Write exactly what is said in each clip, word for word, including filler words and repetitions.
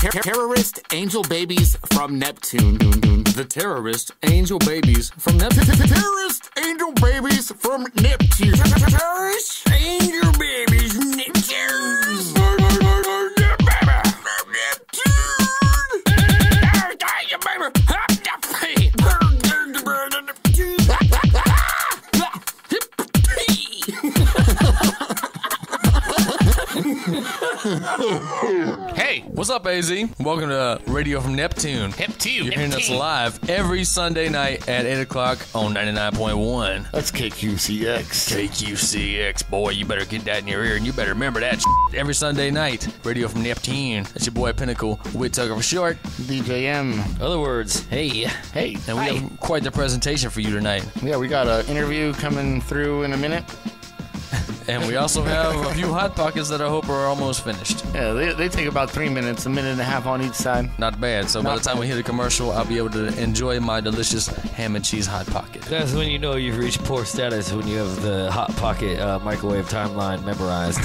Ter- Terrorist Angel Babies from Neptune. The Terrorist Angel Babies from Neptune. Terrorist Angel Babies from Neptune. Terrorist Angel Babies from Neptune. Hey, what's up, A Z? Welcome to Radio From Neptune. Neptune. You're hearing us live every Sunday night at eight o'clock on ninety-nine point one. That's K Q C X. K Q C X, boy, you better get that in your ear, and you better remember that shit. Every Sunday night, Radio From Neptune. That's your boy Pinnacle, Whit Tucker for short. D J M. Other words, hey. Hey. And we Hi. have quite the presentation for you tonight. Yeah, we got an interview coming through in a minute. And we also have a few hot pockets that I hope are almost finished. Yeah, they, they take about three minutes, a minute and a half on each side. Not bad. So Not by the time bad. we hit a commercial, I'll be able to enjoy my delicious ham and cheese hot pocket. That's when you know you've reached poor status, when you have the hot pocket uh, microwave timeline memorized.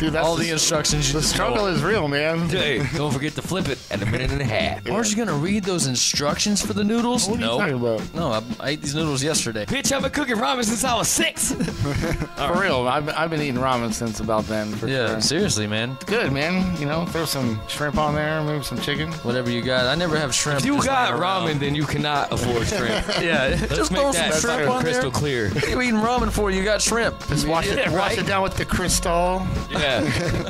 Dude, that's all the, the instructions. You the struggle know. is real, man. Hey, don't forget to flip it at a minute and a half. Yeah. Aren't you going to read those instructions for the noodles? What are no. you talking about? No, I, I ate these noodles yesterday. Bitch, I've been cooking ramen since I was six. For real, I've, I've been eating ramen since about then. For yeah, sure. seriously, man. It's good, man. You know, throw some shrimp on there, move some chicken. Whatever you got. I never have shrimp. If you got ramen, around. then you cannot afford shrimp. Yeah, Let's just make throw that some shrimp on crystal there. Crystal clear. You're eating ramen for you got shrimp. Just wash it, yeah, right? wash it down with the Cristal. Yeah.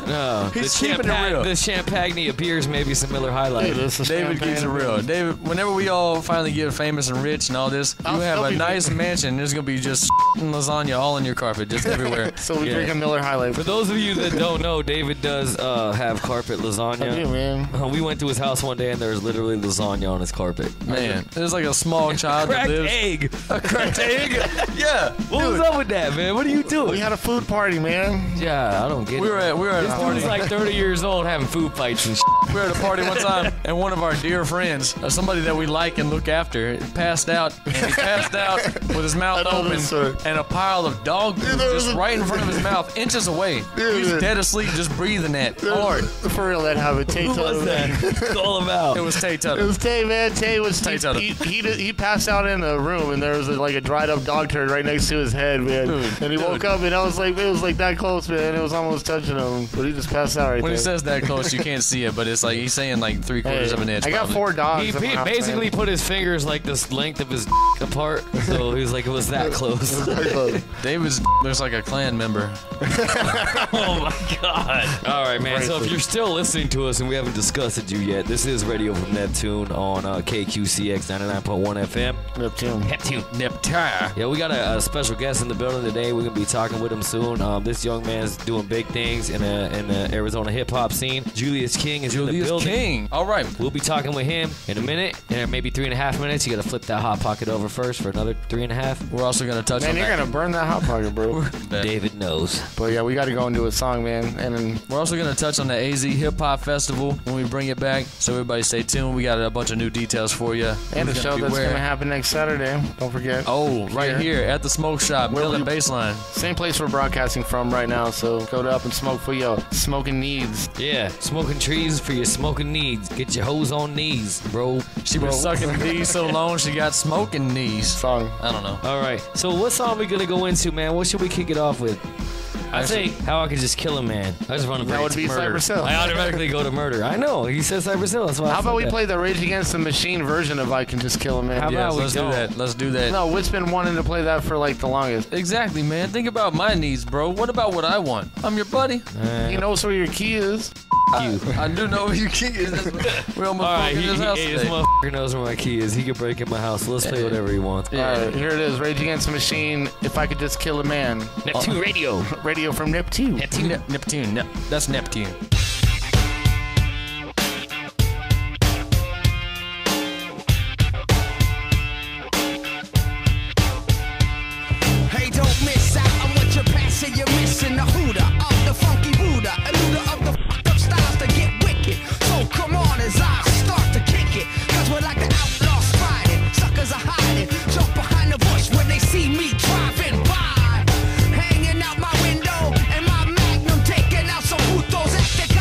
No. He's the keeping Champa- it real. The Champagne appears, maybe some Miller High Life. Dude, David keeps it real. David, whenever we all finally get famous and rich and all this, I'll you have a nice mansion. There's gonna be just lasagna all in your carpet, just everywhere. So we yeah. drink a Miller High Life. For those of you that don't know, David does uh, have carpet lasagna. I do, man. Uh, we went to his house one day, and there was literally lasagna on his carpet. Man, there's like a small child that lives. egg. A cracked egg? Yeah. What Dude. was up with that, man? What are you doing? We had a food party, man. Yeah, I don't get we it. Were at, we were at this a party. This dude's like thirty years old having food fights and shit. We were at a party one time, and one of our dear friends, uh, somebody that we like and look after, passed out, and he passed out with his mouth open and a pile of dog poop Dude, just right in front of his mouth, inches away. Dude, he's dead asleep, just breathing that. Hard. For real, that happened. Tay Who was that? It's all about. It was Tay Tuttle. It was Tay, man. Tay was Tay Tuttle. He, he, he passed out in a room, and there was like a dried up dog turd right next to his head, man. Dude, and he dude. woke up, and I was like, it was like that close, man. It was almost touching him, but he just passed out right when there. When he says that close, you can't see it, but it's like he's saying like three quarters hey, of an inch. I got probably. four dogs. He p- basically house, put his fingers like this length of his d- apart, so he was like, it was that close. It was that close. David's d- looks like a clan member. Oh my god. Alright, man. So if you're still listening to us and we haven't discussed it you yet, this is Radio From Neptune on uh, K Q C X ninety-nine point one F M. Neptune. Neptune. Neptune. Yeah, we got a, a special guest in the building today. We're going to be talking with him soon. Um, this young man's doing big things in a, in the Arizona hip-hop scene. Julius King is Julius in the building. King. Alright. We'll be talking with him in a minute, and maybe three and a half minutes. You got to flip that hot pocket over first for another three and a half. We're also going to touch man, on that. Man, you're going to burn that hot pocket, bro. David knows. But yeah, we got to go into a song, man. And then we're also going to touch on the A Z Hip Hop Festival when we bring it back. So everybody stay tuned. We got a bunch of new details for you. And the show that's going to happen next Saturday. Don't forget. Oh, right here, here at the Smoke Shop, Mill and Baseline. Same place we're broadcasting from right now. So go to Up and Smoke for your smoking needs. Yeah, smoking trees for your smoking needs. Get your hose on knees, bro. She bro. was sucking knees so long she got smoking knees. Song. I don't know. All right. So what song we going to go into, man? What should we kick it off with? I think how I could just kill a man. I just want to That would be murder. Cypress Hill. I automatically go to murder. I know. He says Cypress Hill. That's why. How about we that. play the Rage Against the Machine version of I Can Just Kill a Man? How yeah, about let's we do that. Let's do that. No, Whit's been wanting to play that for like the longest. Exactly, man. Think about my needs, bro. What about what I want? I'm your buddy. Uh, he knows where your key is. I, I do know where your key is. We almost All right, broke he, his he, house hey, this motherfucker knows where my key is. He can break in my house. Let's play whatever he wants. Yeah. All right, here it is. Rage Against the Machine. If I Could Just Kill a Man. Neptune uh, Radio. Radio. From Neptune. Neptune. Ne- Neptune. Ne- that's Neptune. Hey, don't miss out on what you're passing. You're missing the hooter of the funky Buddha, a looter of the fucked up styles that get wicked. So come on as I start to kick it, cause we're like the outlaw spying. Suckers are hiding. Jump behind the bush when they see me driving by. Hanging out my window and my magnum taking out some putos at the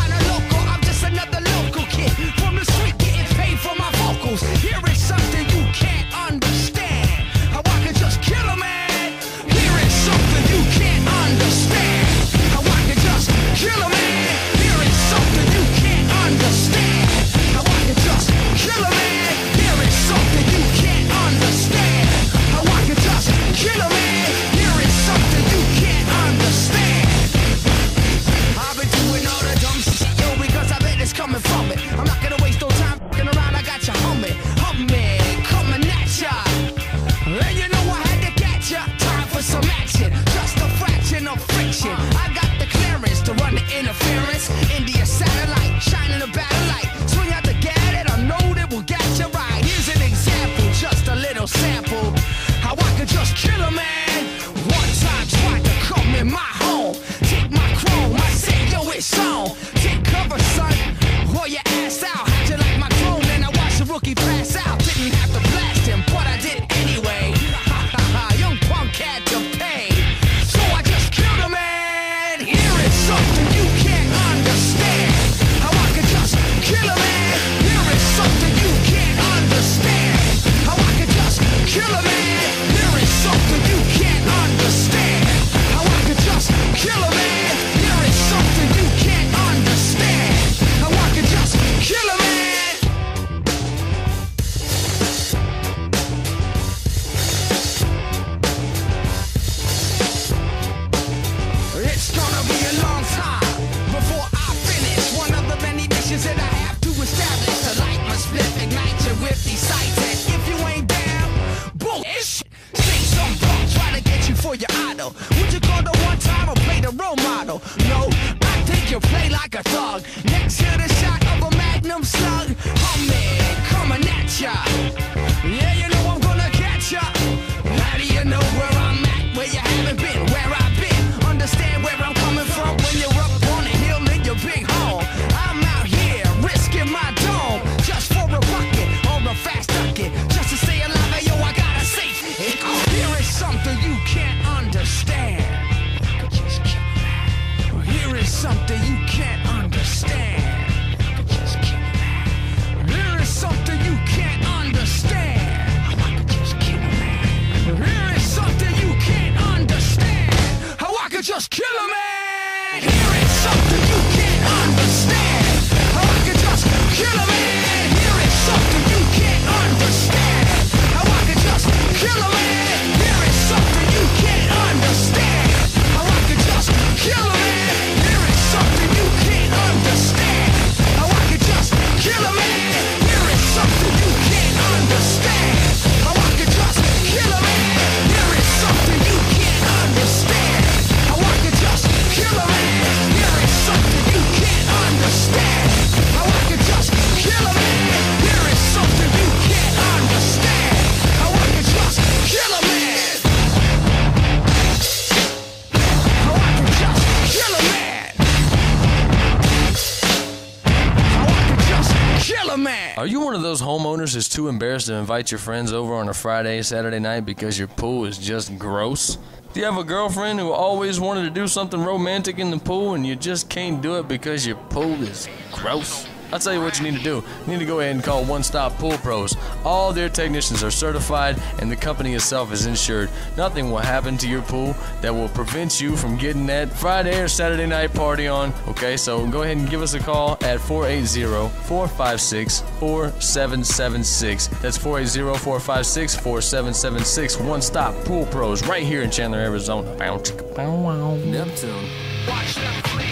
man. Are you one of those homeowners who's too embarrassed to invite your friends over on a Friday, Saturday night because your pool is just gross? Do you have a girlfriend who always wanted to do something romantic in the pool and you just can't do it because your pool is gross? I'll tell you what you need to do. You need to go ahead and call One Stop Pool Pros. All their technicians are certified and the company itself is insured. Nothing will happen to your pool that will prevent you from getting that Friday or Saturday night party on. Okay, so go ahead and give us a call at four eight zero, four five six, four seven seven six. That's four eight zero, four five six, four seven seven six. One Stop Pool Pros right here in Chandler, Arizona. Neptune. Watch them clean.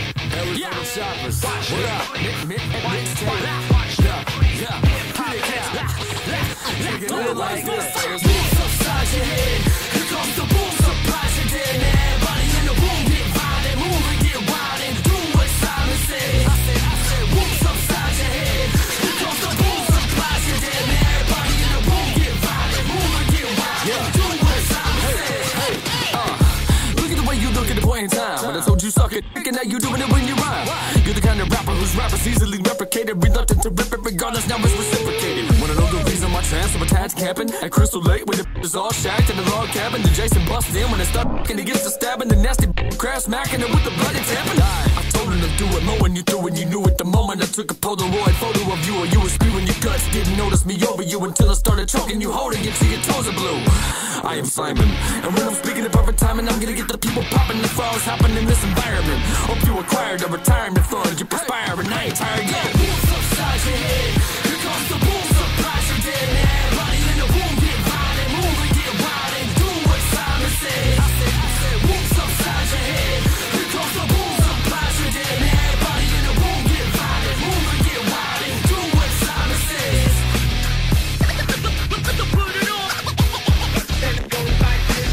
Yeah. Shoppers. Watch what up? Mid, mid, watch up. Yeah. Pretty cat. Do it like this. Bulls upside your head. Here comes the bulls surprise you dead. Everybody in the room get violent, move and get wild and do what Simon said. I said, I said, wolves upside your head. Here comes the bulls surprise you dead. Everybody in the room get violent, move and get wild and do what Simon said. Look at the way you look at the point in time. When I told you suck it, and now you doing it when you rhyme. You're the kind of rapper whose rappers easily replicated, reluctant to rip it regardless, now it's reciprocated. Wanna know the reason my trance I'm attached camping at Crystal Lake when the is all shacked in the log cabin? The Jason busts in when they start and he gets to stabbing the nasty crap smacking it with the bloody tapping. I told him to do it more when you threw and you knew it the moment I took a Polaroid photo of you or you were spewing your guts. Didn't notice me over you until I started choking you, holding it till your toes are blue. I am Simon, and when I'm speaking at perfect timing, I'm gonna get the people popping the frogs hopping in this environment. Hope you acquired a retirement fund, you perspire and I ain't tired yet. Wolves upside your head, here comes the wolves surprise you dead. Everybody in the room get wild and move and get wild and do what Simon said. I said, I said, wolves upside your head, here comes the wolves surprise you dead. Everybody in the room get wild and move and get wild and do what Simon says. Put it on. Let's go like this.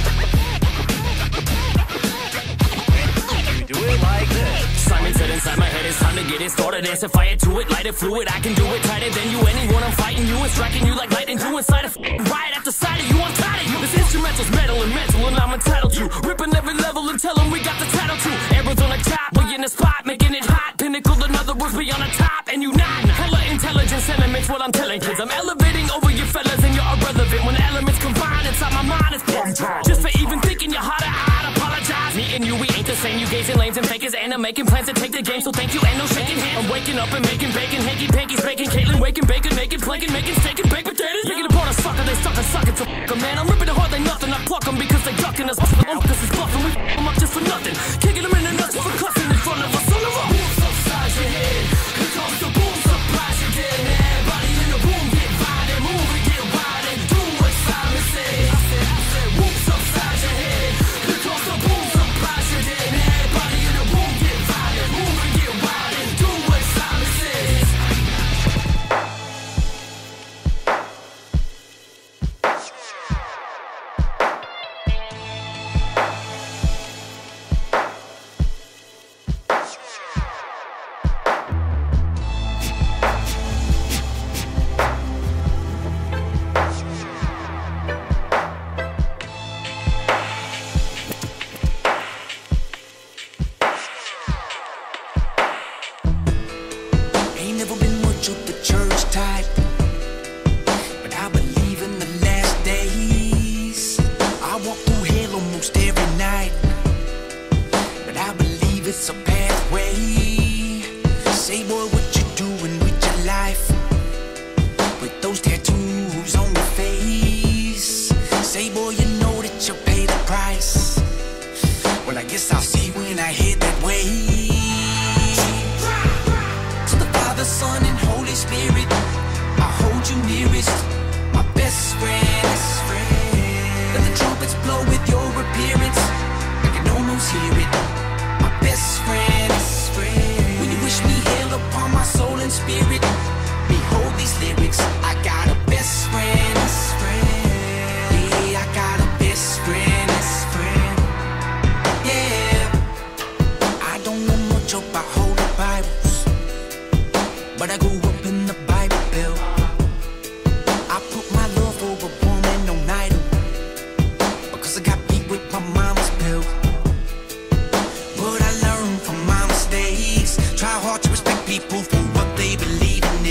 You do it like this. Simon said inside my head, it's time to get it started. Answer fire to it, light it, fluid. I can do it tighter than you. Anyone, I'm fighting you and striking you like lightning. You inside a f***ing riot at the side of you. I'm tired of you. This instrumental's metal and mental, and I'm entitled to ripping every level and tell them we got the title too. Arizona top, we in the spot, making it hot. Pinnacle, another words, we on the top, and you not. Hella intelligent sentiments, what I'm telling kids. I'm elevating over you fellas, and you're irrelevant. When elements combine inside my mind, it's pissed. Just for even thinking you're harder, I'd apologize. Me and you, we ain't the same. You gazing lanes and fakers, and I'm making plans to take the game, so thank you and no shaking hands. I'm waking up and making bacon, hanky pankies, bacon, Caitlin, waking bacon, making plankin', making steak and baked potatoes. Making a part of sucker, they suck and suck it to fuck 'em, man. I'm ripping it hard, they nothing. I pluck 'em because they ducking us. I'm because it's bluffing, we fuck 'em up just for nothing. Kicking 'em in the nuts for cussing in front of us. On the road, wolves upside your head. Here comes the boom, surprise you dead. Everybody in the room get wild and move and get wild and do what Simon said. I said, I said, wolves upside your head. Here comes the boom, surprise you dead. Try hard to respect people for what they believe in.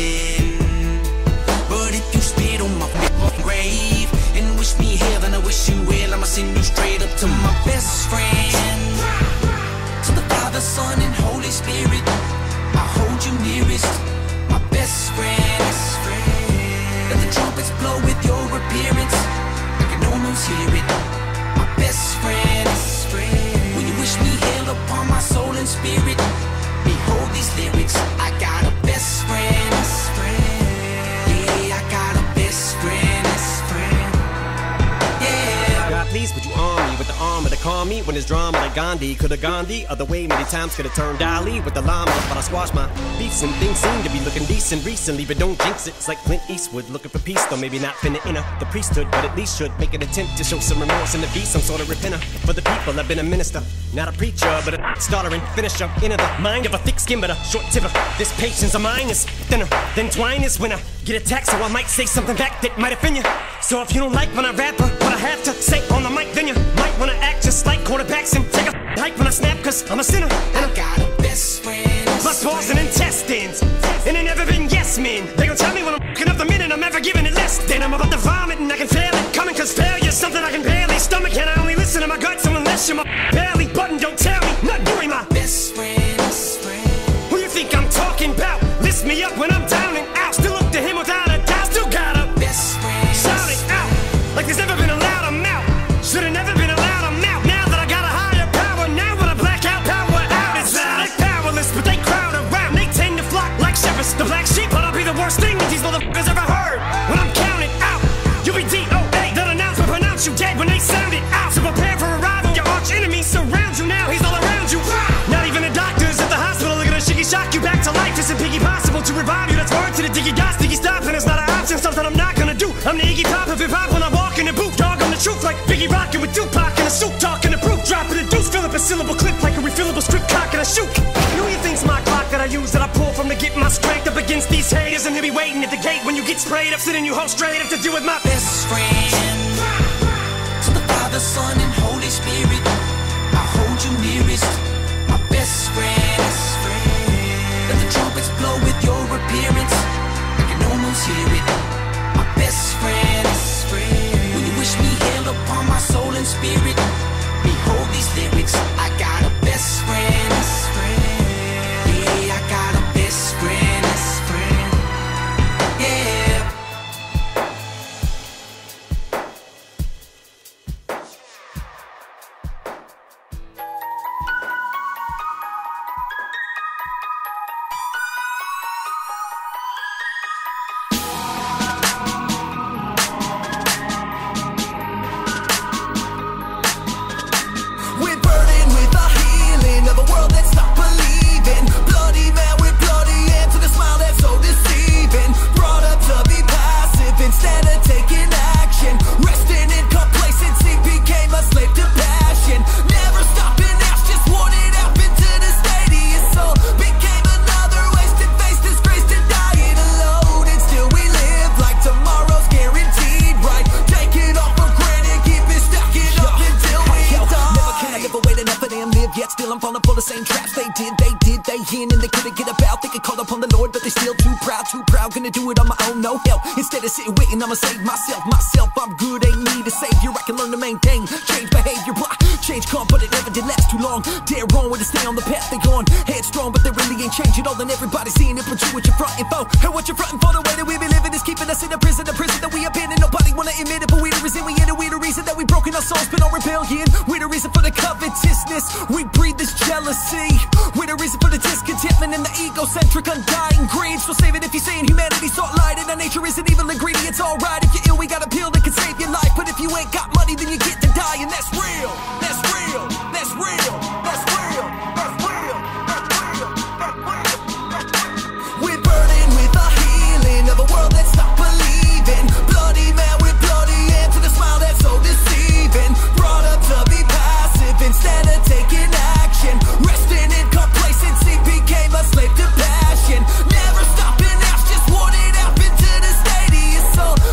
Gandhi when it's drawn by Gandhi. Could have gone the other way many times, could have turned Dali with the llama, but I squashed my beefs and things seem to be looking decent recently, but don't jinx it. It's like Clint Eastwood looking for peace, though maybe not finna enter the priesthood, but at least should make an attempt to show some remorse and to be some sort of repenter for the people. I've been a minister, not a preacher, but a starter and finisher. Inner the mind of a thick skin, but a short tipper. This patience of mine is thinner than twine is when I get attacked, so I might say something back that might offend you. So if you don't like when I rap what I have to say on the mic, then you might wanna act just like quarterbacks and take a hike when I snap, cause I'm a sinner and I've got a best friend. My balls and intestines, and they never been yes men. They gon' tell me when I'm f***ing up the minute I'm ever giving it less than I'm about to vomit, and I can feel it coming, cause failure's something I can barely stomach, and I only listen to my gut, so unless you're my belly button, don't tell me nothing. You ain't my best friend. Who you think I'm talking about? List me up when I'm down and out. Still look to him without a doubt. Still got a best friend. Shout it out like there's never been a louder mouth. Should've never been a louder mouth. Now that I got a higher power, now when I black out, power out. It's loud. Like powerless, but they crowd around. They tend to flock like shepherds. The black sheep, but I'll be the worst thing that these motherfuckers ever heard. When I'm counted out, you'll be D O A. They'll announce but pronounce you dead when they sound it out. So prepare for a rival. Your arch enemy surrounds you now. He's all around you. Not even the doctors at the hospital are gonna shiggy shock you back to life. It's impossible to revive you. That's word to the diggy dots, diggy stops, and it's not an option. Something I'm not gonna do. I'm the Iggy Pop of hip hop when I walk in the booth. Dog, I'm the truth like Biggie rockin' with Tupac in a suit, talking the proof, dropping the deuce, fill up a syllable clip like a refillable script, cock and a shoot. You know you think's my clock that I use that I pull from to get my strength up against these haters, and he'll be waiting at the gate when you get sprayed up, sitting you home straight up to deal with my best friend. To the Father, Son, and Holy Spirit, I hold you nearest, my best friend. Let the trumpets blow with your appearance. I can almost hear it. My best friend. Will you wish me hail upon my soul and spirit? Behold these lyrics. I got a best friend. Yeah, I got a best friend. Yeah. I'ma save myself, myself, I'm good, ain't need a savior. I can learn to maintain, change behavior, blah, change come, but it never did last too long. They're wrong when they stay on the path they're on, headstrong, but they really ain't changing all, and everybody's seeing it, but you what you're frontin' for, and what you're frontin' for, the way that we be living is keeping us in a prison, a prison that we have been in, nobody wanna admit it, but we're the reason, we in it, we're the reason that we broken our souls, been on rebellion, we're the reason for the covetousness, we breed this jealousy, we're the reason for the discontentment and the egocentric undying greed, so save it if you're saying humanity's all light and our nature isn't evil ingredient. It's alright if you're ill, we got a pill that can save your life. But if you ain't got money, then you get to die. And that's real, that's real, that's real, that's real, that's real, that's real, that's real, that's real. We're burdened with the healing of a world that's not believing. Bloody man with bloody hands and a smile that's so deceiving. Brought up to be passive instead of taking action. Resting in complacency became a slave to passion. Never stopping out, just wanted out into the state.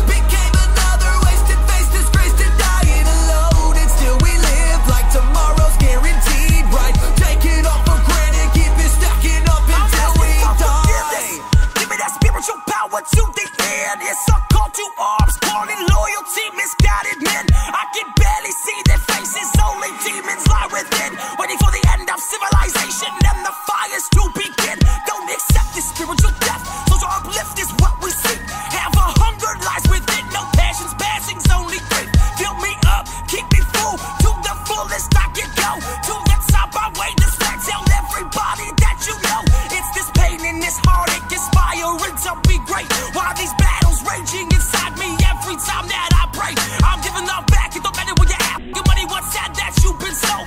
Became another wasted face, disgraced and dying alone. And still we live like tomorrow's guaranteed, right? Take it all for granted, keep it stacking up until we die. Give me that spiritual power to the end. It's a call to arms, calling loyalty misguided men. I can barely see their faces, only demons lie within. Waiting for the end of civilization and the fires to begin. Don't accept this spiritual death, social uplift is what we seek. Have a hunger lies within, no passions, passings, only grief. Fill me up, keep me full, to the fullest I can go. To the top I weigh this fact, tell everybody that you know. It's this pain and this heartache, inspiring to be great. While these battles raging inside me every time that I pray, I'm giving love back, it don't matter where you're at. Your money, what's that that you've been sold?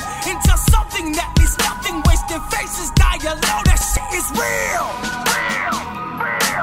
nothing that means nothing. Wasting faces, die alone. That shit is real. Real, real,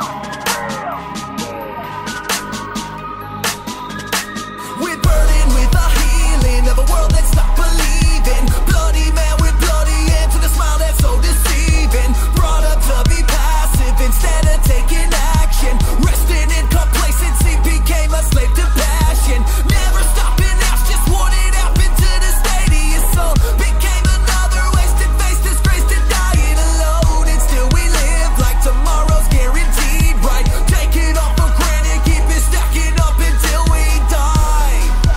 real. We're burning with the healing of a world that's not believing. Bloody man with bloody hands and a smile that's so deceiving. Brought up to be passive instead of taking action. Resting in complacency became a slave to passion. Never stopping out, just wanted out into the stadium soul. Became another wasted face, disgraced and dying alone. And still we live like tomorrow's guaranteed, right? Take it all for granted, keep it stacking up until we die. Until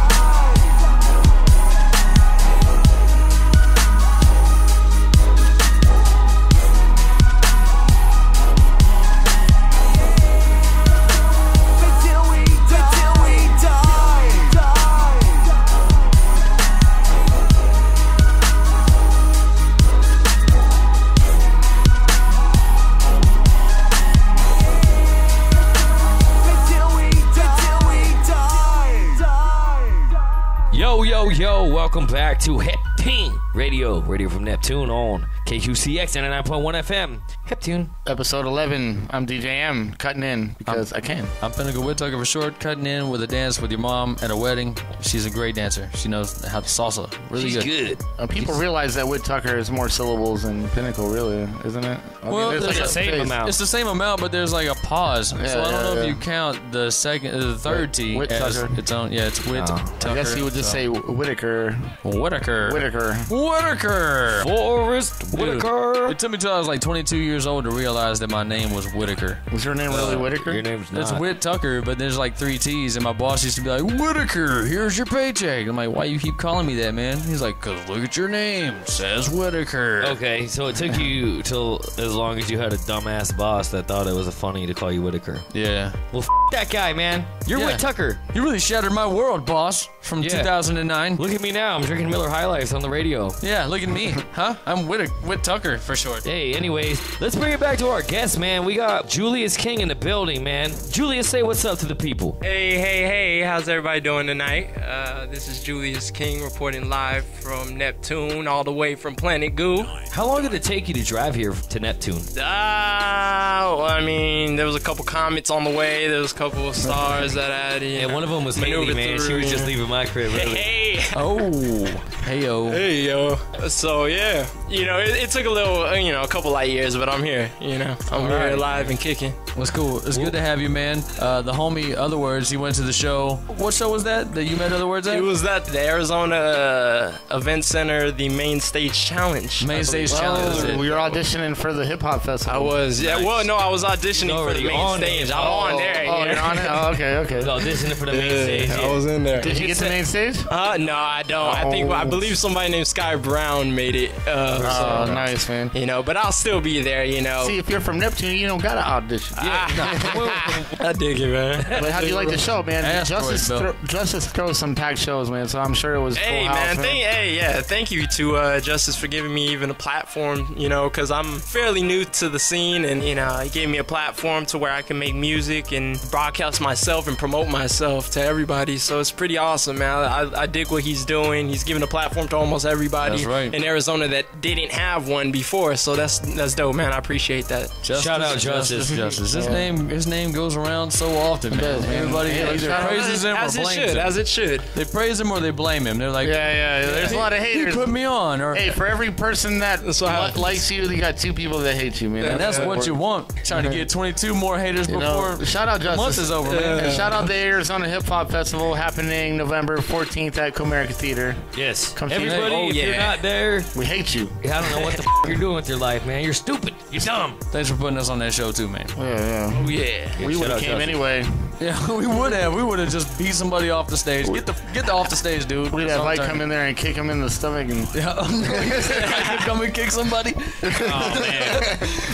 we die. Until we die. Until we die. Yo, yo, yo, welcome back to Heptune Radio, Radio from Neptune on K Q C X ninety-nine point one F M. Heptune. Episode eleven. I'm D J M, cutting in because I'm, I can. I'm Pinnacle, Whit Tucker for short, cutting in with a dance with your mom at a wedding. She's a great dancer. She knows how to salsa. Really She's good. good. Uh, people She's... realize that Whit Tucker is more syllables than Pinnacle, really, isn't it? I well, mean, there's there's like a, the same amount. It's the same amount, but there's like a pause. Yeah, so I don't yeah, know yeah. if you count the second, the third Whit, T Whit as Tucker. its own. Yeah, it's Whit uh, Tucker. I guess you would just so. say Whitaker. Whitaker. Whitaker. Whitaker. Forrest Whitaker. It took me till I was like twenty-two years old to realize that my name was Whitaker. Was your name uh, really Whitaker? Your name's not. It's Whit Tucker, but there's like three T's, and my boss used to be like, Whitaker, here's your paycheck. I'm like, why you keep calling me that, man? He's like, because look at your name. Says Whitaker. Okay, so it took you till as long as you had a dumbass boss that thought it was funny to call you Whitaker. Yeah. Well, f*** that guy, man. You're yeah. Whit Tucker. You really shattered my world, boss, from yeah. two thousand nine. Look at me now. I'm drinking Miller High Lifes on the radio. Yeah, look at me. Huh? I'm Whit, Whit Tucker for short. Hey, anyways, let's bring it back to our guest, man. We got Julius King in the building, man. Julius, say what's up to the people. Hey, hey, hey. How's everybody doing tonight? Uh, this is Julius King reporting live from Neptune, all the way from Planet Goo. How long did it take you to drive here to Neptune? Uh, well, I mean, there was a couple comets on the way. There was a couple of stars that I had. You know, yeah, one of them was Haley, man. Through. She was just leaving my crib. Really. Hey. Oh. Hey, yo. Hey, yo. So, yeah. You know, it, it took a little, you know, a couple light years, but I'm here, you know. I'm here right. alive and kicking. What's cool? It's Whoop. good to have you, man. Uh, the homie, Othawords, he went to the show. What show was that that you met Othawords at? It was at the Arizona Event Center, the Main Stage Challenge. Main Stage well, Challenge. We were auditioning for the Hip Hop Festival. I was, yeah. Nice. Well, no, I was auditioning no, for the main on stage. I'm oh, on there. Oh, you're on it? Oh, okay, okay. I was auditioning for the main yeah, stage. Yeah. I was in there. Did you get to the main stage? Uh, no, I don't. Oh. I think, I believe somebody named Sky Brown made it. Uh, Oh, so, nice, man. You know, but I'll still be there, you know. See, if you're from Neptune, you don't got to audition. Yeah, no. I dig it, man. But how do you like the show, man? Ask Justice thro Justice throws some packed shows, man, so I'm sure it was Hey, full man. House, man. Hey, yeah, thank you to uh, Justice for giving me even a platform, you know, because I'm fairly new to the scene, and, you know, he gave me a platform to where I can make music and broadcast myself and promote myself to everybody, so it's pretty awesome, man. I, I dig what he's doing. He's giving a platform to almost everybody that's right. in Arizona that did didn't have one before, so that's that's dope, man. I appreciate that. Justice, shout out Justice. Justice. Justice. His yeah. name his name goes around so often, man. Does, man. Everybody yeah, either praises him as or blames it should, him. As it should. They praise him or they blame him. They're like, yeah, yeah. yeah. There's he, a lot of haters. He put me on. Or, hey, for every person that likes you, you got two people that hate you, man. And that's yeah. what you want. Trying to get twenty-two more haters you before know, shout out Justice. Month is over, yeah. man. And shout out the Arizona Hip Hop Festival happening November fourteenth at Comerica Theater. Yes. Come Everybody, oh, if yeah. you're not there, we hate you. I don't know what the f*** you're doing with your life, man. You're stupid. You're dumb. Thanks for putting us on that show, too, man. Yeah, yeah. Oh, yeah. yeah we would have came Justin. anyway. Yeah, we would have. We would have just beat somebody off the stage. Get the get the off the stage, dude. We'd have like come in there and kick him in the stomach and yeah, come and kick somebody. Oh man,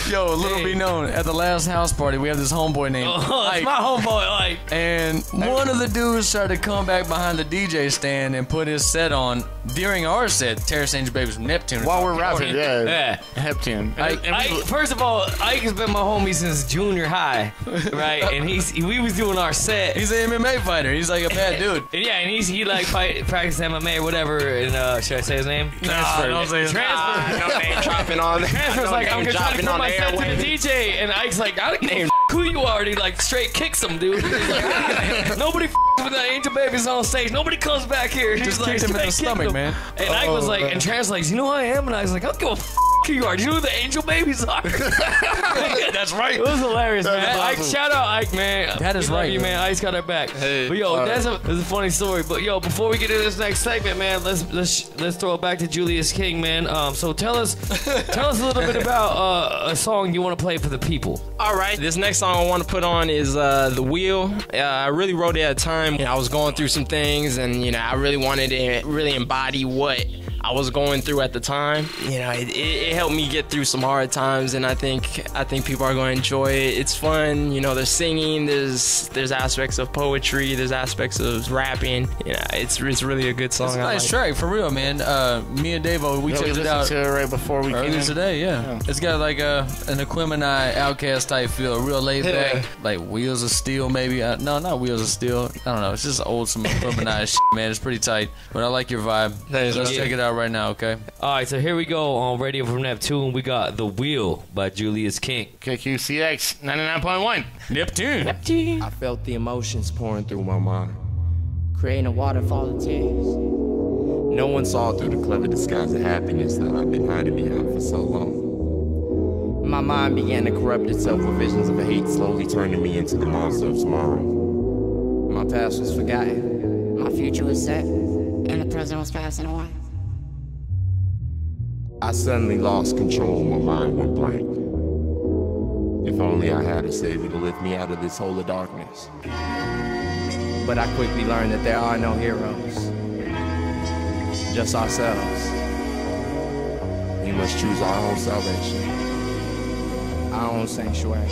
yo, little hey. be known. At the last house party, we have this homeboy named oh, it's my homeboy Ike, and one of the dudes tried to come back behind the D J stand and put his set on during our set. Terrorist Angel Babies from Neptune. While we're rapping, yeah, yeah, Neptune. Ike, Ike, first of all, Ike has been my homie since junior high, right? And he's we was doing our set. He's an M M A fighter. He's like a bad dude. Yeah, and he's he like fight practice M M A, whatever. And uh, should I say his name? Transfer. No, don't say his name. Transfer. No name dropping on there. Transfer's like, I'm trying to put my set to the D J, and Ike's like, I don't name who you are. He like straight kicks him, dude. He's like, nobody f with that Angel Babies on stage. Nobody comes back here. He just kicked him in the stomach, man. And Ike was like, and Transfer's like, you know who I am? And I was like, I don't give a f. You are. Do you know who the Angel Babies are? That's right. It was hilarious, that's man. Awesome. Ike, shout out Ike, man. That is right, you, man. Ike's got our back. Hey, but yo, that's right. a that's a funny story. But yo, before we get into this next segment, man, let's let's let's throw it back to Julius King, man. Um, so tell us tell us a little bit about uh, a song you want to play for the people. All right, this next song I want to put on is uh, "The Wheel." Uh, I really wrote it at a time. You know, I was going through some things, and you know, I really wanted to really embody what I was going through at the time. You know, it, it, it helped me get through some hard times, and I think I think people are going to enjoy it. It's fun, you know. There's singing, there's there's aspects of poetry, there's aspects of rapping. You know, it's it's really a good song. It's a nice track, for real, man. Uh, me and Davo, we yeah, checked we it out to it right before we earlier came in today. Yeah. yeah, it's got like a an Aquemini Outcast type feel, real laid back, yeah. like Wheels of Steel maybe. Uh, no, not Wheels of Steel. I don't know. It's just old some Aquemini shit, man. It's pretty tight, but I like your vibe. Let's yeah. check it out right now, okay? All right, so here we go on Radio From Neptune. We got "The Wheel" by Julius King. K Q C X ninety-nine point one. Neptune. Neptune. I felt the emotions pouring through my mind, creating a waterfall of tears. No one saw through the clever disguise of happiness that I've been hiding behind for so long. My mind began to corrupt itself with visions of hate, slowly turning me into the monster of tomorrow. My past was forgotten. My future was set, and the present was passing away. I suddenly lost control, my mind went blank. If only I had a savior to lift me out of this hole of darkness. But I quickly learned that there are no heroes, just ourselves. We must choose our own salvation, our own sanctuary.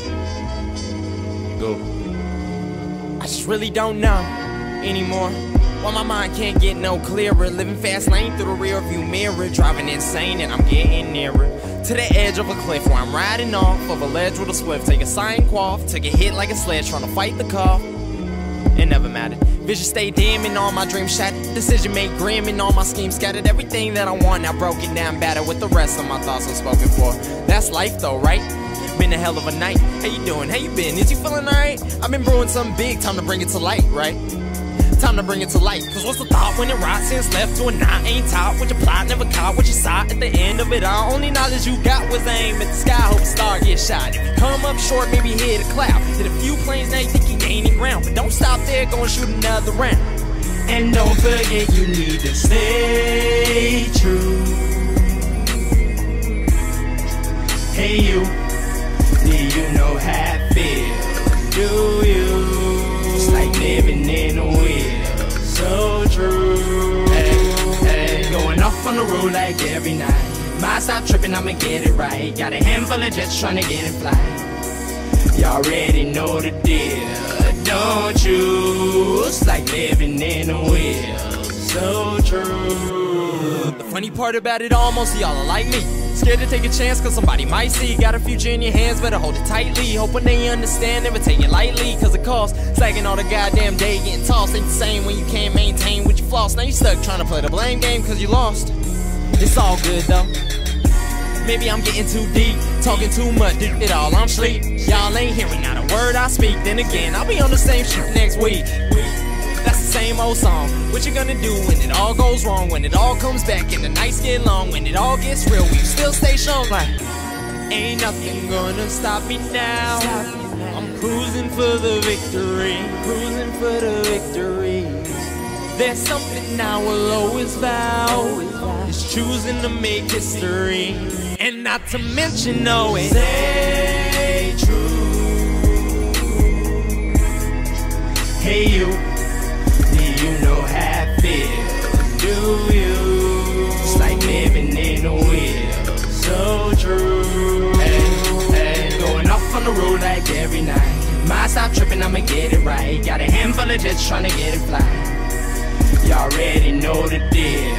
Go. I just really don't know anymore. While my mind can't get no clearer, living fast lane through the rear view mirror, driving insane and I'm getting nearer to the edge of a cliff where I'm riding off of a ledge with a swift. Take a sign quaff, took a hit like a sledge, trying to fight the cough. It never mattered. Vision stayed dim and all my dreams shattered. Decision made grim and all my schemes scattered. Everything that I want now broken down, battered with the rest of my thoughts unspoken for. That's life though, right? Been a hell of a night. How you doing? How you been? Is you feeling alright? I've been brewing something big, time to bring it to light, right? Time to bring it to light. Cause what's the thought when it rots? Since left to a knot, ain't taught what you plot, never caught what you saw at the end of it all. Only knowledge you got was aim at the sky, hope a star get shot. If you come up short, maybe hit a cloud. Hit a few planes, now you think you gaining ground. But don't stop there, go and shoot another round. And don't forget you need to stay true. Hey you, do you know how it feels? Do you? It's like living in a wheel, so true. Hey, hey, going off on the road like every night. Might stop tripping, I'ma get it right. Got a handful of jets trying to get it fly. You already know the deal, don't you? It's like living in a wheel, so true. The funny part about it all, most of y'all are like me. Scared to take a chance cause somebody might see. Got a future in your hands, better hold it tightly. Hoping they understand, never take it lightly. Cause it costs, sagging all the goddamn day. Getting tossed, ain't the same when you can't maintain what you floss. Now you stuck trying to play the blame game cause you lost. It's all good though. Maybe I'm getting too deep, talking too much, did it all, I'm sleep. Y'all ain't hearing not a word I speak. Then again, I'll be on the same shit next week. That's the same old song. What you gonna do when it all goes wrong? When it all comes back and the nights get long? When it all gets real, we still stay strong. Like, ain't nothing gonna stop me now. I'm cruising for the victory. Cruising for the victory. There's something I will always vow. It's choosing to make history. And not to mention, no, it stay true. Hey, you. You know how it feels, do you? It's like living in a wheel, so true. Hey, hey, going off on the road like every night. Might stop tripping, I'ma get it right. Got a handful of jets trying to get it fly. You already know the deal,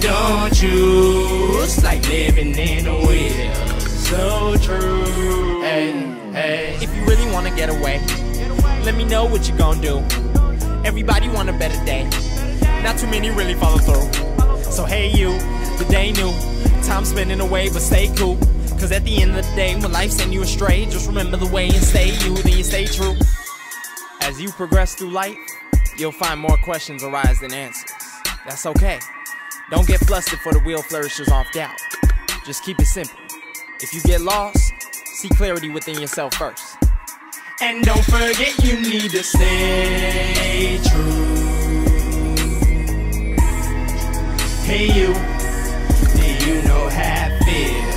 don't you? It's like living in a wheel, so true. Hey, hey, if you really wanna get away, let me know what you gon' do. Everybody want a better day, not too many really follow through. So hey you, the day new, time's spinning away but stay cool. Cause at the end of the day, when life send you astray, just remember the way and stay you, then you stay true. As you progress through life, you'll find more questions arise than answers. That's okay. Don't get flustered, for the wheel flourishes off doubt. Just keep it simple. If you get lost, see clarity within yourself first. And don't forget you need to stay true. Hey you, do you know how it feels?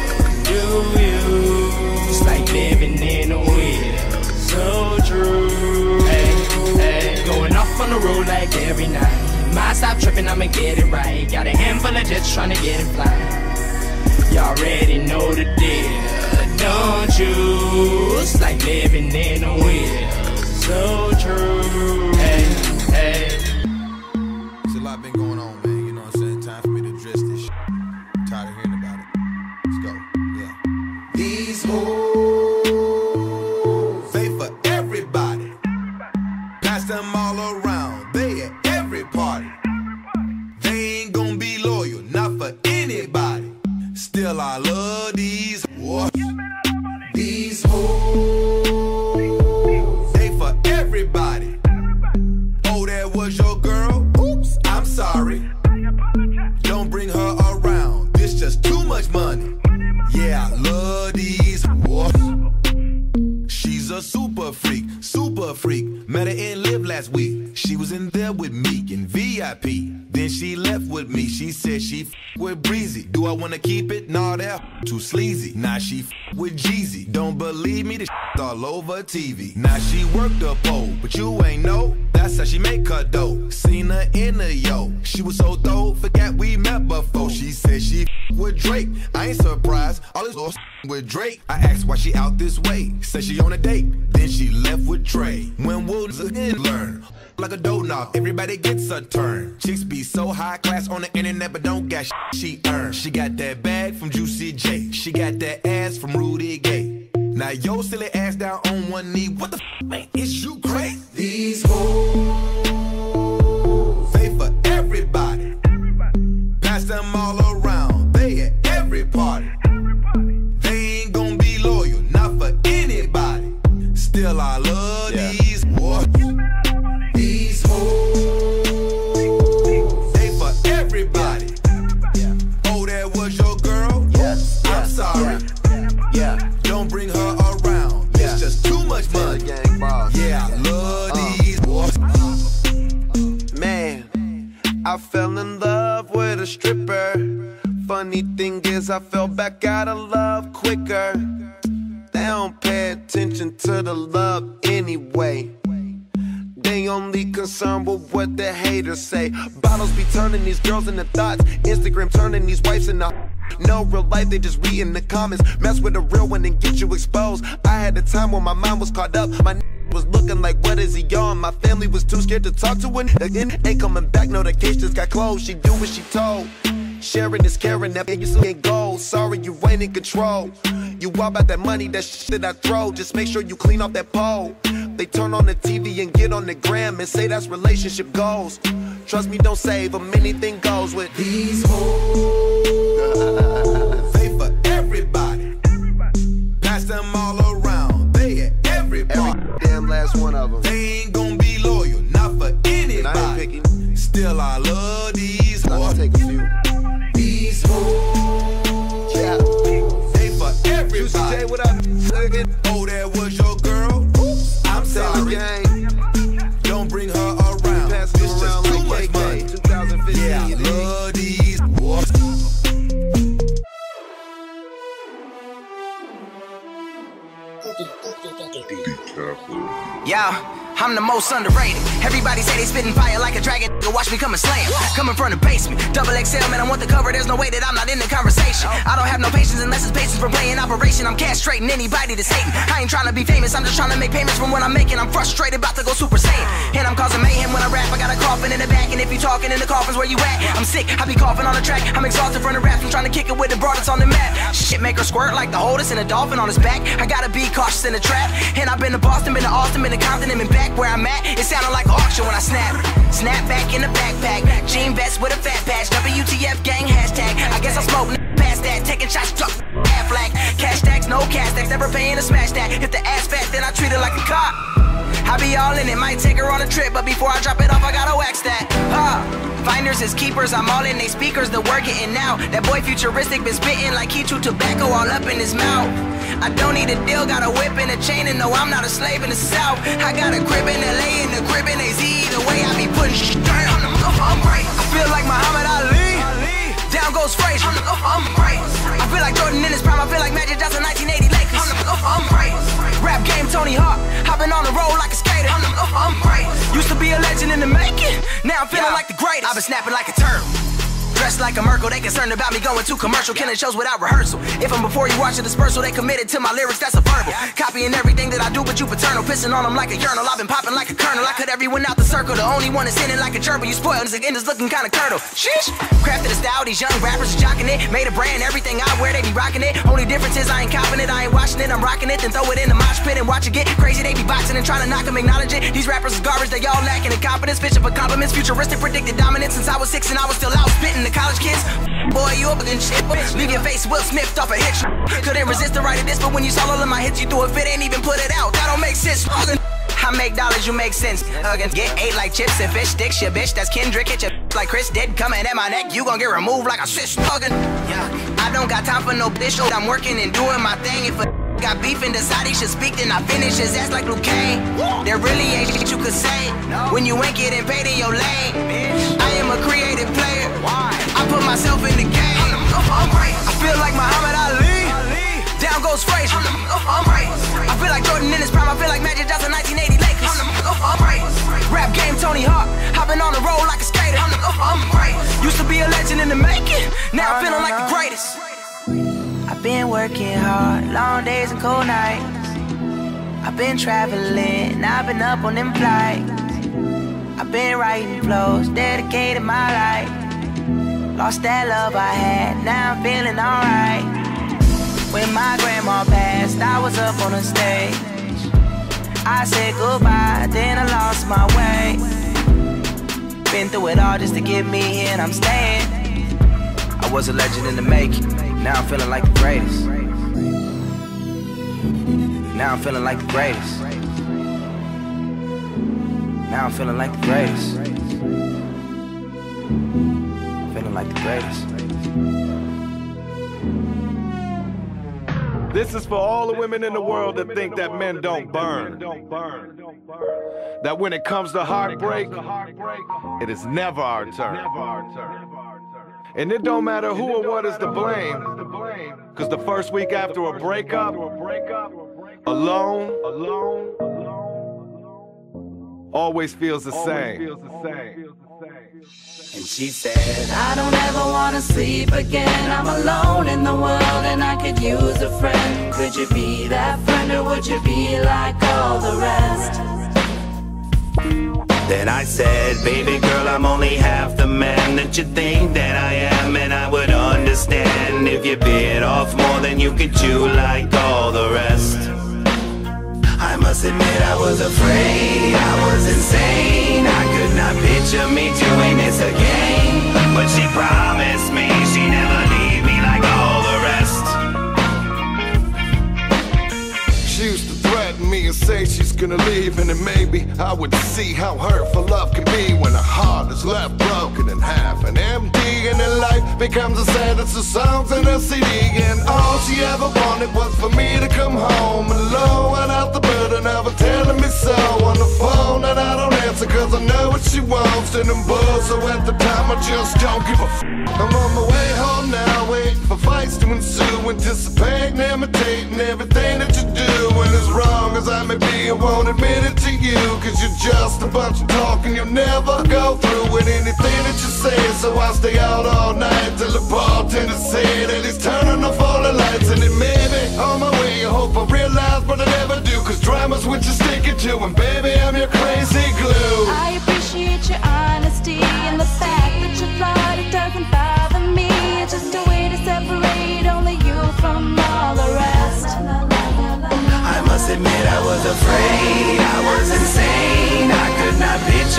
Do you? It's like living in a wheel, so true. Hey, hey, going off on the road like every night. Might stop tripping, I'ma get it right. Got a handful of jets trying to get it fly. You already know the deal, don't you? It's like living in a wheel, so true. Hey, hey. There's a lot been going on, man, you know what I'm saying? Time for me to address this shit. I'm tired of hearing about it. Let's go, yeah. These hoes, they for everybody. Pass them all around, they at every party. They ain't gonna be loyal, not for anybody. Still I love these hoes. These hoes, they for everybody. Oh, that was your girl? Oops, I'm sorry. Don't bring her around, this just too much money. Yeah, I love these hoes. She's a super freak, super freak. Met her in Live last week. She was in there with me in V I P. Then she left with me, she said she f with Breezy. Do I wanna keep it? Nah, that f too sleazy. Now nah, she f with Jeezy. Don't believe me, this f all over T V. Now nah, she worked a pole, but you ain't know. That's how she make her dough. Seen her in a yo. She was so dope, forgot we met before. She said she f with Drake. I ain't surprised, all this f with Drake. I asked why she out this way, said she on a date. Then she left with Trey. When we'll learn, like a doughnut, everybody gets a turn. Chicks be so high class on the internet, but don't got she earned. She got that bag from Juicy J. She got that ass from Rudy Gay. Now yo silly ass down on one knee. What the f, man? Is you crazy? These hoes, they for everybody. Pass them all around, they at every party. They ain't gonna be loyal, not for anybody. Still I love yeah. these hoes. These hoes, they for everybody. Yeah. Oh, that was your girl? Yes. I'm yeah. sorry. Yeah. yeah. Don't bring her around. Yeah. It's just too much money. Yeah, yeah, I love uh. these hoes. Man, I fell in love with a stripper. Funny thing is, I fell back out of love quicker. They don't pay attention to the love anyway. They only concerned with what the haters say. Bottles be turning these girls into thoughts. Instagram turning these wives into no real life, they just reading the comments. Mess with a real one and get you exposed. I had a time when my mind was caught up. My was looking like, what is he on? My family was too scared to talk to him. Again, ain't coming back, no, the case just got closed. She do what she told. Sharing is caring, that you still ain't gold. Sorry, you ain't in control. You all about that money, that shit that I throw. Just make sure you clean off that pole. They turn on the T V and get on the gram and say that's relationship goals. Trust me, don't save them, anything goes with these hoes. They for everybody. Pass them all around, they at every party. Every damn last one of them. They ain't gonna be loyal, not for anybody. Still I love these hoes. These hoes, yeah. They for everybody. What up? Oh, that was your girl? Oops, I'm sorry. Don't bring her around. This just around too like much money. two thousand fifteen. Yeah, I love these hoes. Yeah, I'm the most underrated. Everybody say they spitting fire like a dragon. Watch me come and slam. Coming from the basement. Double X L, man, I want the cover. There's no way that I'm not in the conversation. I don't have no patience unless it's patience for playing operation. I'm castrating anybody that's hating. I ain't trying to be famous, I'm just trying to make payments from what I'm making. I'm frustrated, about to go super saiyan. And I'm causing mayhem when I rap. I got a coffin in the back. And if you talking in the coffins, where you at? I'm sick, I be coughing on the track. I'm exhausted from the rap. I'm trying to kick it with the broad that's on the map. Shit make her squirt like the holders and a dolphin on his back. I gotta be cautious in the trap. And I've been to Boston, been to Austin, been to Compton, and been back. where I'm at, it sounded like auction when I snap. Snap back in the backpack, jean vest with a fat patch, W T F gang hashtag. I guess I smoke past that, taking shots, duck, half black. Cash stacks, no cash stacks, never paying to smash that. If the ass fat, then I treat it like a cop. I be all in it, might take her on a trip, but before I drop it off, I gotta wax that. Huh. Finders is keepers, I'm all in they speakers, the word getting out. That boy futuristic been spitting like he chewed tobacco all up in his mouth. I don't need a deal, got a whip and a chain, and no, I'm not a slave in the South. I got a crib in L A and the crib in A Z. Either way, I be putting shit on the I'm right. I feel like Muhammad Ali. Down goes Frazier. I'm, I'm right. I feel like Jordan in his prime. I feel like Magic Johnson, nineteen eighty Lakers. I'm, I'm right. Rap game, Tony Hawk. Hopping on the road like a skater. I'm, I'm right. Used to be a legend in the making. Now I'm feeling like the greatest. I've been snapping like a turtle, dressed like a Merkle. They concerned about me going too commercial, killing shows without rehearsal. If I'm before you watch a dispersal, they committed to my lyrics, that's a verbal. Copying everything that I do, but you paternal, pissing on them like a urinal. I've been popping like a kernel, I cut everyone out the circle. The only one that's in it like a gerbil, you spoiled, this again is looking kinda curdled. Sheesh. Crafted a style, these young rappers are jocking it. Made a brand, everything I wear, they be rocking it. Only difference is I ain't copping it, I ain't watching it, I'm rocking it. Then throw it in the mosh pit and watch it get crazy. They be boxing and trying to knock them, acknowledge it. These rappers is garbage, they all lacking in confidence. Fishing for compliments, futuristic, predicted dominance. Since I was six and I was still out spitting college kids, boy, you up against shit. Leave your face well sniffed off a hitch. Couldn't resist the right of this, but when you saw all of my hits, you threw a fit, ain't even put it out. That don't make sense. I make dollars, you make sense. Huggins get ate like chips and fish sticks. Your bitch, that's Kendrick. Hit your like Chris did. Coming at my neck, you gon' get removed like a shit. I don't got time for no bitch. I'm working and doing my thing. If a got beef and decide he should speak, then I finish his ass like Luke Kane. There really ain't shit you could say when you ain't getting paid in your lane. I am a creative player. I put myself in the game. I'm right. I feel like Muhammad Ali. Down goes Frazier. I'm right. I feel like Jordan in his prime. I feel like Magic Johnson, nineteen eighty Lakers. I'm right. Rap game, Tony Hawk. Hopping on the road like a skater. I'm right. Used to be a legend in the making. Now I'm feeling like the greatest. I've been working hard, long days and cold nights. I've been traveling, I've been up on them flights. I've been writing flows, dedicated my life. Lost that love I had, now I'm feeling alright. When my grandma passed, I was up on the stage. I said goodbye, then I lost my way. Been through it all just to get me here and I'm staying. I was a legend in the making. Now I'm feeling like the greatest. Now I'm feeling like the greatest. Now I'm feeling like the greatest. Feeling like the greatest. This is for all the women in the world that think that men don't burn. That when it comes to heartbreak, it is never our turn. And it don't matter who or what is to blame, cause the first week after a breakup, alone, always feels the same. And she said, I don't ever wanna sleep again. I'm alone in the world and I could use a friend. Could you be that friend or would you be like all the rest? Then I said, baby girl, I'm only half the man that you think that I am. And I would understand if you bit off more than you could chew like all the rest. I must admit I was afraid, I was insane. I could not picture me doing this again. But she promised me she'd never leave me like all the rest. She used to threaten me and say she's gonna leave, and then maybe I would see how hurtful love can be when a heart is left broken in half and empty, and then life becomes a sentence of songs in a C D. And all she ever wanted was for me to come home alone without the burden of her telling me so on the phone. And I don't answer cause I know what she wants, and I'm bored, so at the time I just don't give a f. I'm on my way home now, waiting for fights to ensue, anticipating, imitating everything that you do. And it's wrong as I may be, I won't admit it to you, cause you're just a bunch of talking you'll never go through with anything that you say. So I stay out all night till the bartender said that he's turning off all the lights. And it may be on my way, I hope I realize what I never do, cause drama's what you stick it to, and baby I'm your crazy glue. I appreciate your honesty, honesty. And the fact that you flawed, it doesn't bother me. It's just a way to separate only you from all the rest. I must admit I was afraid, I was insane.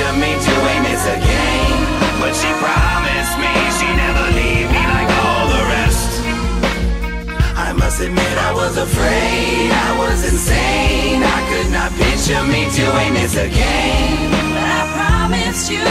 of me doing this again, but she promised me she'd never leave me like all the rest. I must admit I was afraid, I was insane. I could not picture me doing this again, but I promised you.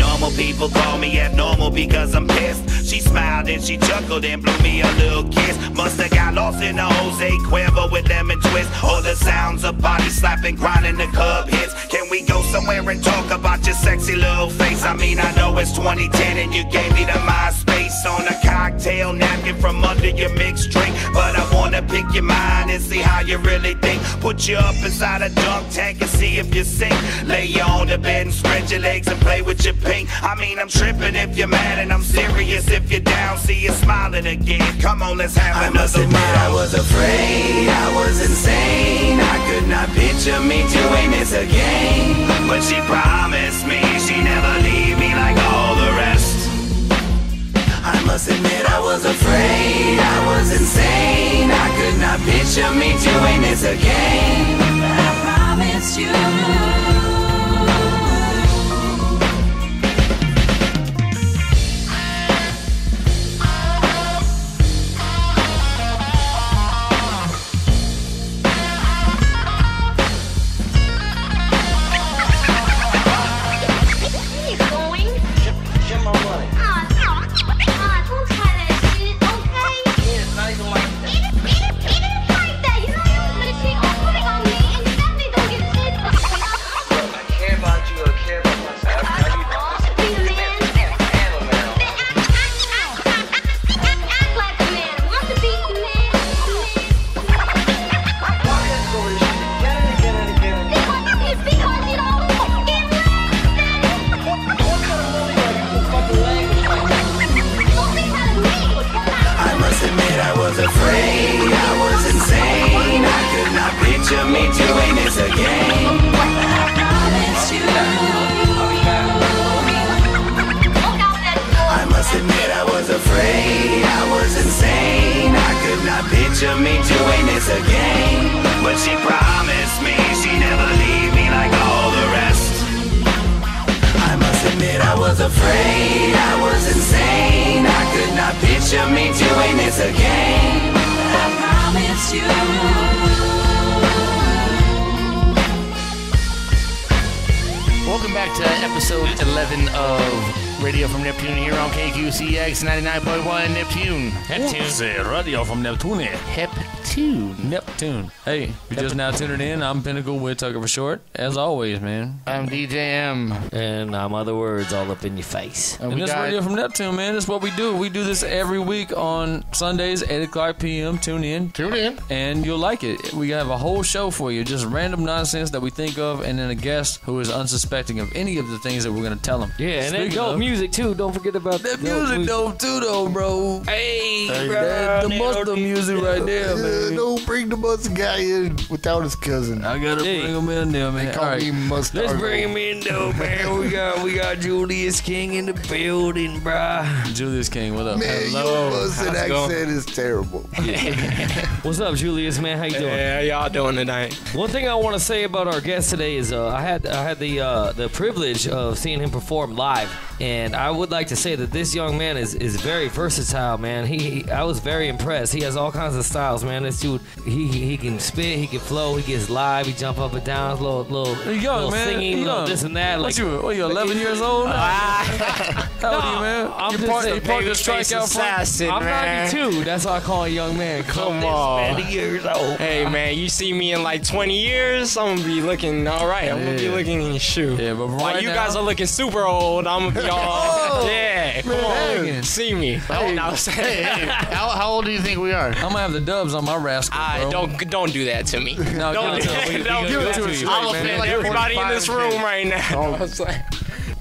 Normal people call me abnormal because I'm pissed. She smiled and she chuckled and blew me a little kiss. Musta got lost in a Jose Cuervo with lemon twist. All the sounds of body slapping, grinding the club hits. Can we go somewhere and talk about your sexy little face? I mean, I know it's twenty ten and you gave me the MySpace on a cocktail napkin from under your mixed drink, but I wanna pick your mind and see how you really think. Put you up inside a dunk tank and see if you sink. Lay you on the bed and spread your legs and play with your pink. I mean, I'm tripping if you're mad and I'm serious if you're down. See you smiling again, come on, let's have another round. I must admit I was afraid, I was insane. I could not picture me doing this again, but she promised me she'd never leave me like all the rest. I must admit I was afraid, I was insane. I could not picture me doing this again, but I promised you. Radio from Neptune. Neptune. Neptune. Hey, you're just now tuning in. I'm Pinnacle, Whit Tucker for short. As always, man. I'm D J M. And I'm Other Words all up in your face. And, and this Radio from Neptune, man. That's what we do. We do this every week on Sundays, eight o'clock p m Tune in. Tune in. And you'll like it. We have a whole show for you. Just random nonsense that we think of, and then a guest who is unsuspecting of any of the things that we're going to tell them. Yeah, and there you go. Music, too. Don't forget about that. That music, dope, too, though, bro. Hey, hey bro. The Busta music right there, man. Don't bring the Busta guy in without his cousin. I gotta hey. bring him in there, man. They call All right. me Musta. Let's bring him in though, man. We got we got Julius King in the building, bruh. Julius King, what up? Man, hello. Your Busta accent going? Is terrible. Yeah. What's up, Julius, man? How you doing? Yeah, hey, how y'all doing tonight? One thing I want to say about our guest today is uh, I had I had the uh, the privilege of seeing him perform live, and I would like to say that this young man is is very versatile, man. He, he I was very impressed. He has all kinds of styles, man. This dude, he he can spit, he can flow, he gets live, he jump up and down, little little, young, little man. singing, young. little this and that. Like, what you? What you? Eleven years old? How old are you, man? I'm You're just part, a part of the strikeout assassin. I'm ninety-two. That's why I call a young man. Come, Come on, years old. Hey man, you see me in like twenty years, I'm gonna be looking all right. I'm yeah. gonna be looking in your shoe. Yeah, but right While you now, guys are looking super old, I'm gonna be all oh, yeah. Come man. on, see me. Hey. I was saying, hey, how, how old do you think we are? I'm gonna have the dubs on my rascal, bro. Uh, don't don't do that to me. No, don't do that. Don't do that to me. I look like everybody in this room right now.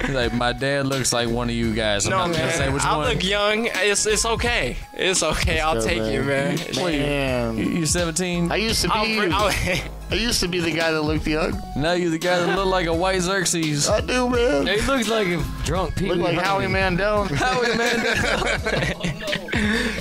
Like, my dad looks like one of you guys. I'm no, not gonna say which I one. I look young. It's it's okay. It's okay. It's I'll good, take man. you, man. Damn. You, you seventeen? I used to be. I'll, I'll, I used to be the guy that looked young. Now you're the guy that looked like a white Xerxes. I do, man. He looks like a drunk people. Look like Howie Mandel. Howie Mandel.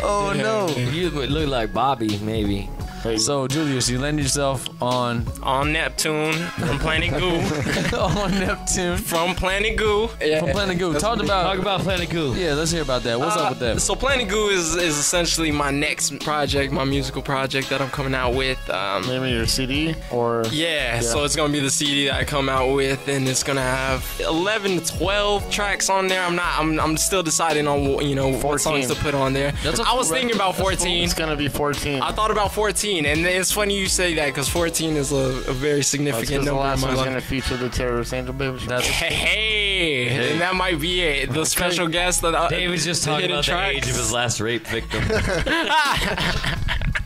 Oh no. Oh, no. You look like Bobby, maybe. Hey. So, Julius, you land yourself on... On Neptune. From Planet Goo. On Neptune. From Planet Goo. Yeah. From Planet Goo. Talk about... Talk about Planet Goo. Yeah, let's hear about that. What's uh, up with that? So, Planet Goo is, is essentially my next project, my musical project that I'm coming out with. Um, Maybe your C D? Or... Yeah, yeah, so it's going to be the C D that I come out with, and it's going to have eleven, twelve tracks on there. I'm not... I'm, I'm still deciding on, you know, what songs to put on there. That's I was thinking about fourteen. It's going to be fourteen. I thought about fourteen. And it's funny you say that because fourteen is a, a very significant number. The last one's going to feature the Terrorist Angel Babies. Hey, hey, and that might be it. The okay. special guest that Dave was just talking about tracks. The age of his last rape victim.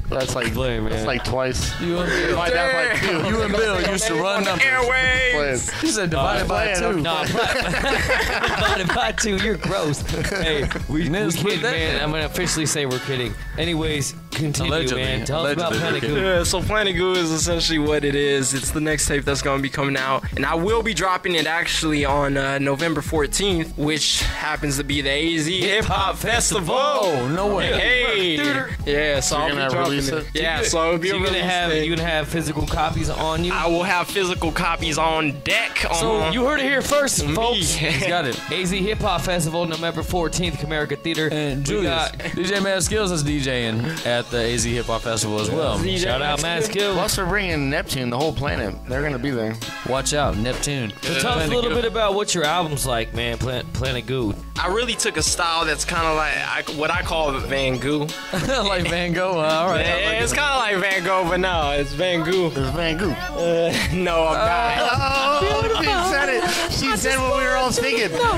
That's like play, man. That's like twice. You and Bill, like two. You and Bill used to run numbers. Airwaves. He said divided uh, by two. Nah, divided by two. You're gross. Hey, we, we kidding, man. I'm gonna officially say we're kidding. Anyways, continue, allegedly, man. Tell allegedly. us about Planet Goo. Yeah, so Planet Goo is essentially what it is. It's the next tape that's gonna be coming out, and I will be dropping it actually on uh, November fourteenth, which happens to be the A Z Hip Hop Festival. Oh, no way. Hey. hey. Yeah, so I'll be dropping. So yeah, so it'll be so you're gonna have thing. you're gonna have physical copies on you. I will have physical copies on deck. On so you heard it here first, folks. He's got it. A Z Hip Hop Festival, November fourteenth, Comerica Theater. And Julius, D J Mad Skills is DJing at the A Z Hip Hop Festival as well. D J Shout out Mad Skills. Plus, we're bringing Neptune, the whole planet. They're gonna be there. Watch out, Neptune. So yeah. Tell us a little Goo. bit about what your album's like, man. Planet, Planet Goo. I really took a style that's kind of like I, what I call Van Goo. Like Van Gogh. Uh, all right. Yeah, it's kind of like Van Gogh, but no, it's Van Goo. It's Van Goo. Uh, no, I'm not. Uh, oh, beautiful. She said it. She said what we were all thinking. No.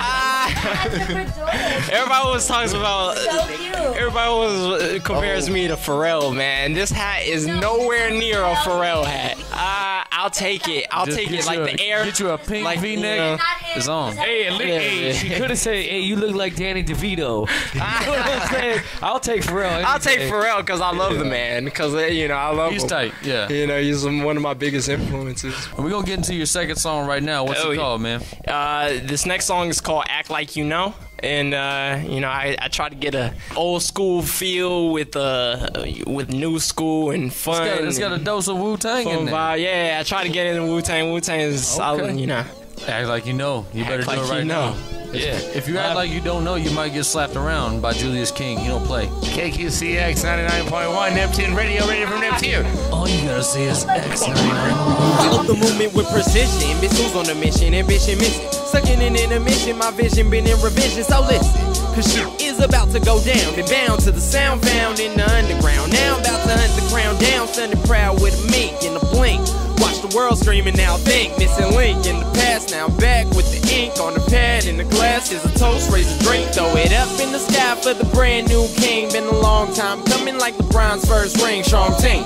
uh, everybody was talking about. So cute. Everybody was uh, compares oh. me to Pharrell, man. This hat is no, nowhere near a Pharrell hat. Uh, I'll take it. I'll Just take it. Like a, the air. Get you a pink like, V-neck. You know, it's on. Hey, look, yeah, hey. Yeah. She could have said, "Hey, you look like Danny DeVito." I, I'll take Pharrell. I'll take Pharrell because I. I love yeah. the man because, you know, I love he's him. He's tight, yeah. You know, he's one of my biggest influences. We're going to get into your second song right now. What's oh, it called, man? Uh, this next song is called Act Like You Know. And, uh, you know, I, I try to get a old school feel with uh, with new school and fun. It's got, it's got a dose of Wu-Tang in there. Vibe. Yeah, I try to get into Wu-Tang. Wu-Tang is solid, okay. you know. Act like you know. You better act do like it right you know. now. Yeah. If you act like you don't know, you might get slapped around by Julius King. He don't play. K Q C X ninety-nine point one Neptune Radio, Radio From Neptune. All you gotta see is X ninety-nine. I up the movement with precision. Miss who's on the mission, ambition missing. Sucking in intermission, my vision been in revision. So listen, cause shit is about to go down. And bound to the sound found in the underground. Now I'm about to hunt the crown down. Standing proud with a mink in the blink. Watch the world screaming now, think. Missing link in the past, now I'm back with the ink on the pad in the glass. Here's a toast, raise a drink, throw it up in the sky for the brand new king. Been a long time coming like LeBron's first ring, strong team.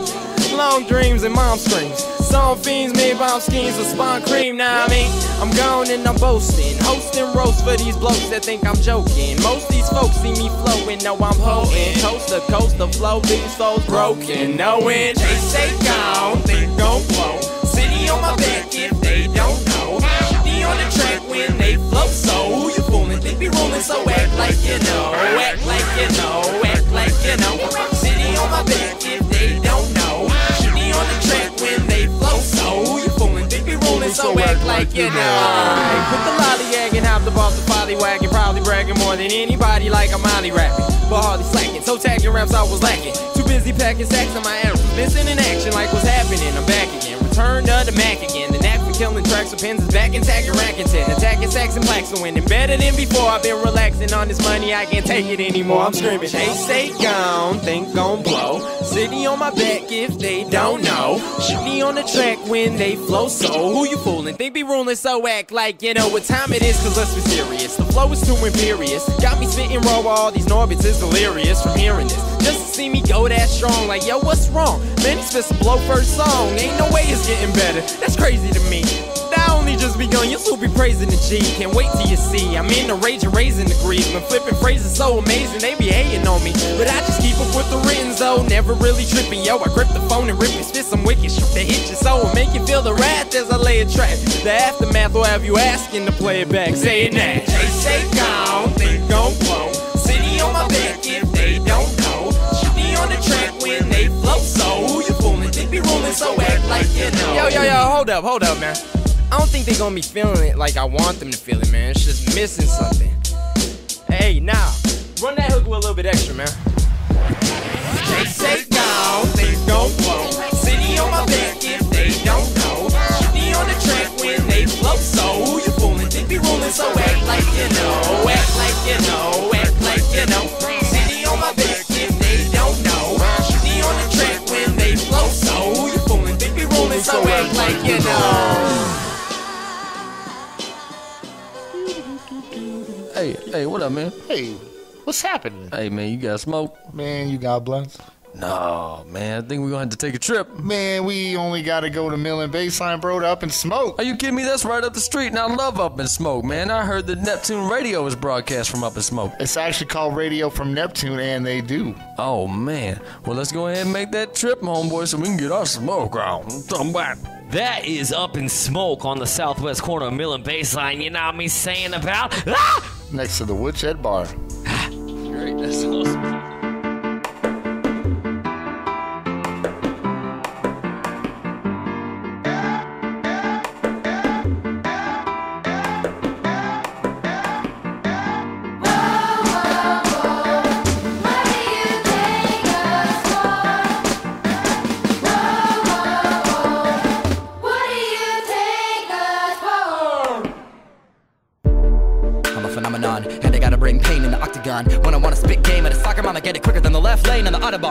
Long dreams and mom screams. Song fiends made bomb schemes with spawn cream, now I mean? I'm gone and I'm boasting. Hosting roast for these blokes that think I'm joking. Most these folks see me flowing, no I'm holding. Coast to coast, the flow, these souls broken. Knowing they stay gone, they gon' blow. City on my back if they don't know. Be on the track when they flow, so who you fooling? They be rolling, so act like you know. Act like you know, act like you know. City on my back if they don't know. On the track when they flow, so who you fooling? They be rolling, so act like you know. Right, put the lollygagging, hop the boss, the folly wagging, probably bragging more than anybody like I'm Molly rapping, but hardly slacking. So tagging raps I was lacking, too busy packing sacks on my arrows, missing in action like what's happening. I'm back again, return to the Mac again. The knack for killing tracks with pins is back intact and racking ten, attacking sacks and plaques and winning better than before. I've been relaxing on this money, I can't take it anymore. I'm screaming, they stay gone, think gon' blow. City on my back if they don't know. Shoot me on the track when they flow, so who you fooling? They be ruling, so act like you know what time it is, cause let's be serious. The flow is too imperious, got me spitting raw while all these norbits is delirious from hearing this. Just to see me go that strong, like yo, what's wrong? Man, it's just a blow first song, ain't no way it's getting better. That's crazy to me. I only just begun, you'll be praising the G. Can't wait till you see, I'm in the rage and raising the grief. My flipping phrases so amazing, they be hating on me, but I just keep up with the written though. Never really tripping, yo, I grip the phone and rip his fist. Some wicked shit that hit you so and make you feel the wrath as I lay a track. The aftermath will have you asking to play it back. Saying that they say gone, they gon' blow. City on my back if they don't know. Shoot me on the track when they flow, so yo, yo, yo, hold up, hold up, man. I don't think they gonna be feeling it like I want them to feel it, man. It's just missing something. Hey, now, run that hook with a little bit extra, man. They say no, they don't want. City on my back if they don't know. Should be on the track when they flow, so who you fooling? They be ruling, so act like you know, act like you know, act like you know. City on my back if they don't know. Should be on the track when they flow, so who you fooling? They be ruling, so act like you know. Hey, hey, what up, man? Hey, what's happening? Hey, man, you got smoke? Man, you got blunts? No, man, I think we're gonna have to take a trip. Man, we only gotta go to Mill and Baseline, bro, to Up in Smoke. Are you kidding me? That's right up the street, and I love Up in Smoke, man. I heard that Neptune Radio is broadcast from Up in Smoke. It's actually called Radio From Neptune, and they do. Oh, man. Well, let's go ahead and make that trip, homeboy, so we can get our smoke on. Somebody. That is Up in Smoke on the southwest corner of Mill and Baseline. You know what I'm saying about? Ah! Next to the Woodshed Bar. Great, that's awesome.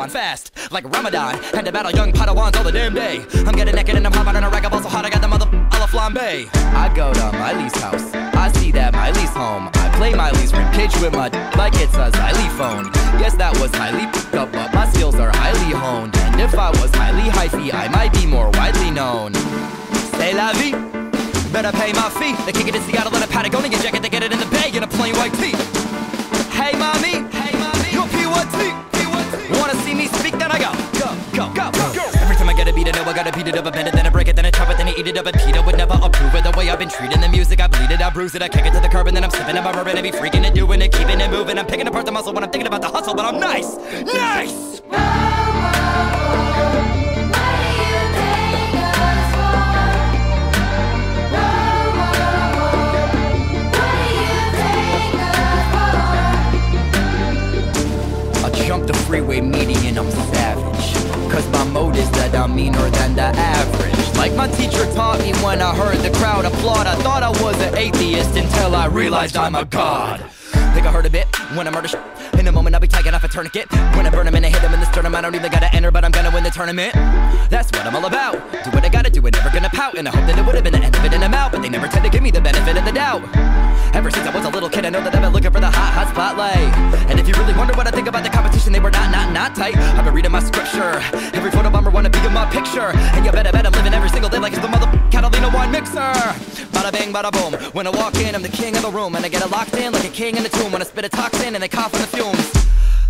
Fast, like Ramadan. Had to battle young Padawans all the damn day. I'm getting naked and I'm hopping on a rag. I'm also hot, I got the mother a la flambe. I go to Miley's house, I see that Miley's home. I play Miley's ribcage with my d like it's a xylophone. Yes, that was highly picked up, but my skills are highly honed. And if I was highly hyphy, I might be more widely known. C'est la vie, better pay my fee. They kick it in Seattle in a Patagonia jacket, they get it in the bag in a plain white tee. Hey, mommy, hey, mommy, you're P Y T. Wanna see me speak, then I go, go, go, go, go. Every time I get a beat, I know I gotta beat it up. I bend it, then I break it, then I chop it, then I eat it up. And Peter would never approve of the way I've been treating the music. I bleed it, I bruise it, I kick it to the curb, and then I'm sipping on my rub, and I be freaking it, doing it, keeping it moving. I'm picking apart the muscle when I'm thinking about the hustle, but I'm nice, nice. Oh, the freeway median, I'm savage. Cause my mode is that I'm meaner than the average. Like my teacher taught me when I heard the crowd applaud. I thought I was an atheist until I realized I'm a god. Think I heard a bit when I murder sh**. In a moment I'll be tagging off a tourniquet. When I burn him and I hit him in the sternum, I don't even gotta enter, but I'm gonna win the tournament. That's what I'm all about. Do what I gotta do and never gonna pout. And I hope that it would've been the end of it and I'm out, but they never tend to give me the benefit of the doubt. Ever since I was a little kid, I know that I've been looking for the hot, hot spotlight. And if you really wonder what I think about the competition, they were not, not, not tight. I've been reading my scripture. Every photo bomber wanna be in my picture. And you better bet I'm living every single day like it's the mother Catalina wine mixer. Bada bang, bada boom. When I walk in, I'm the king of the room. And I get it locked in like a king in the tomb. When I spit a toxin and I cough in the fumes.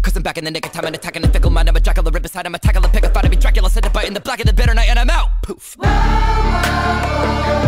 Cause I'm back in the nick of time and attacking the fickle mind. I'm a Dracula, rip aside, I'm a tackle, a pick. I thought I'd be Dracula, said to bite in the black of the bitter night and I'm out. Poof. Whoa, whoa, whoa.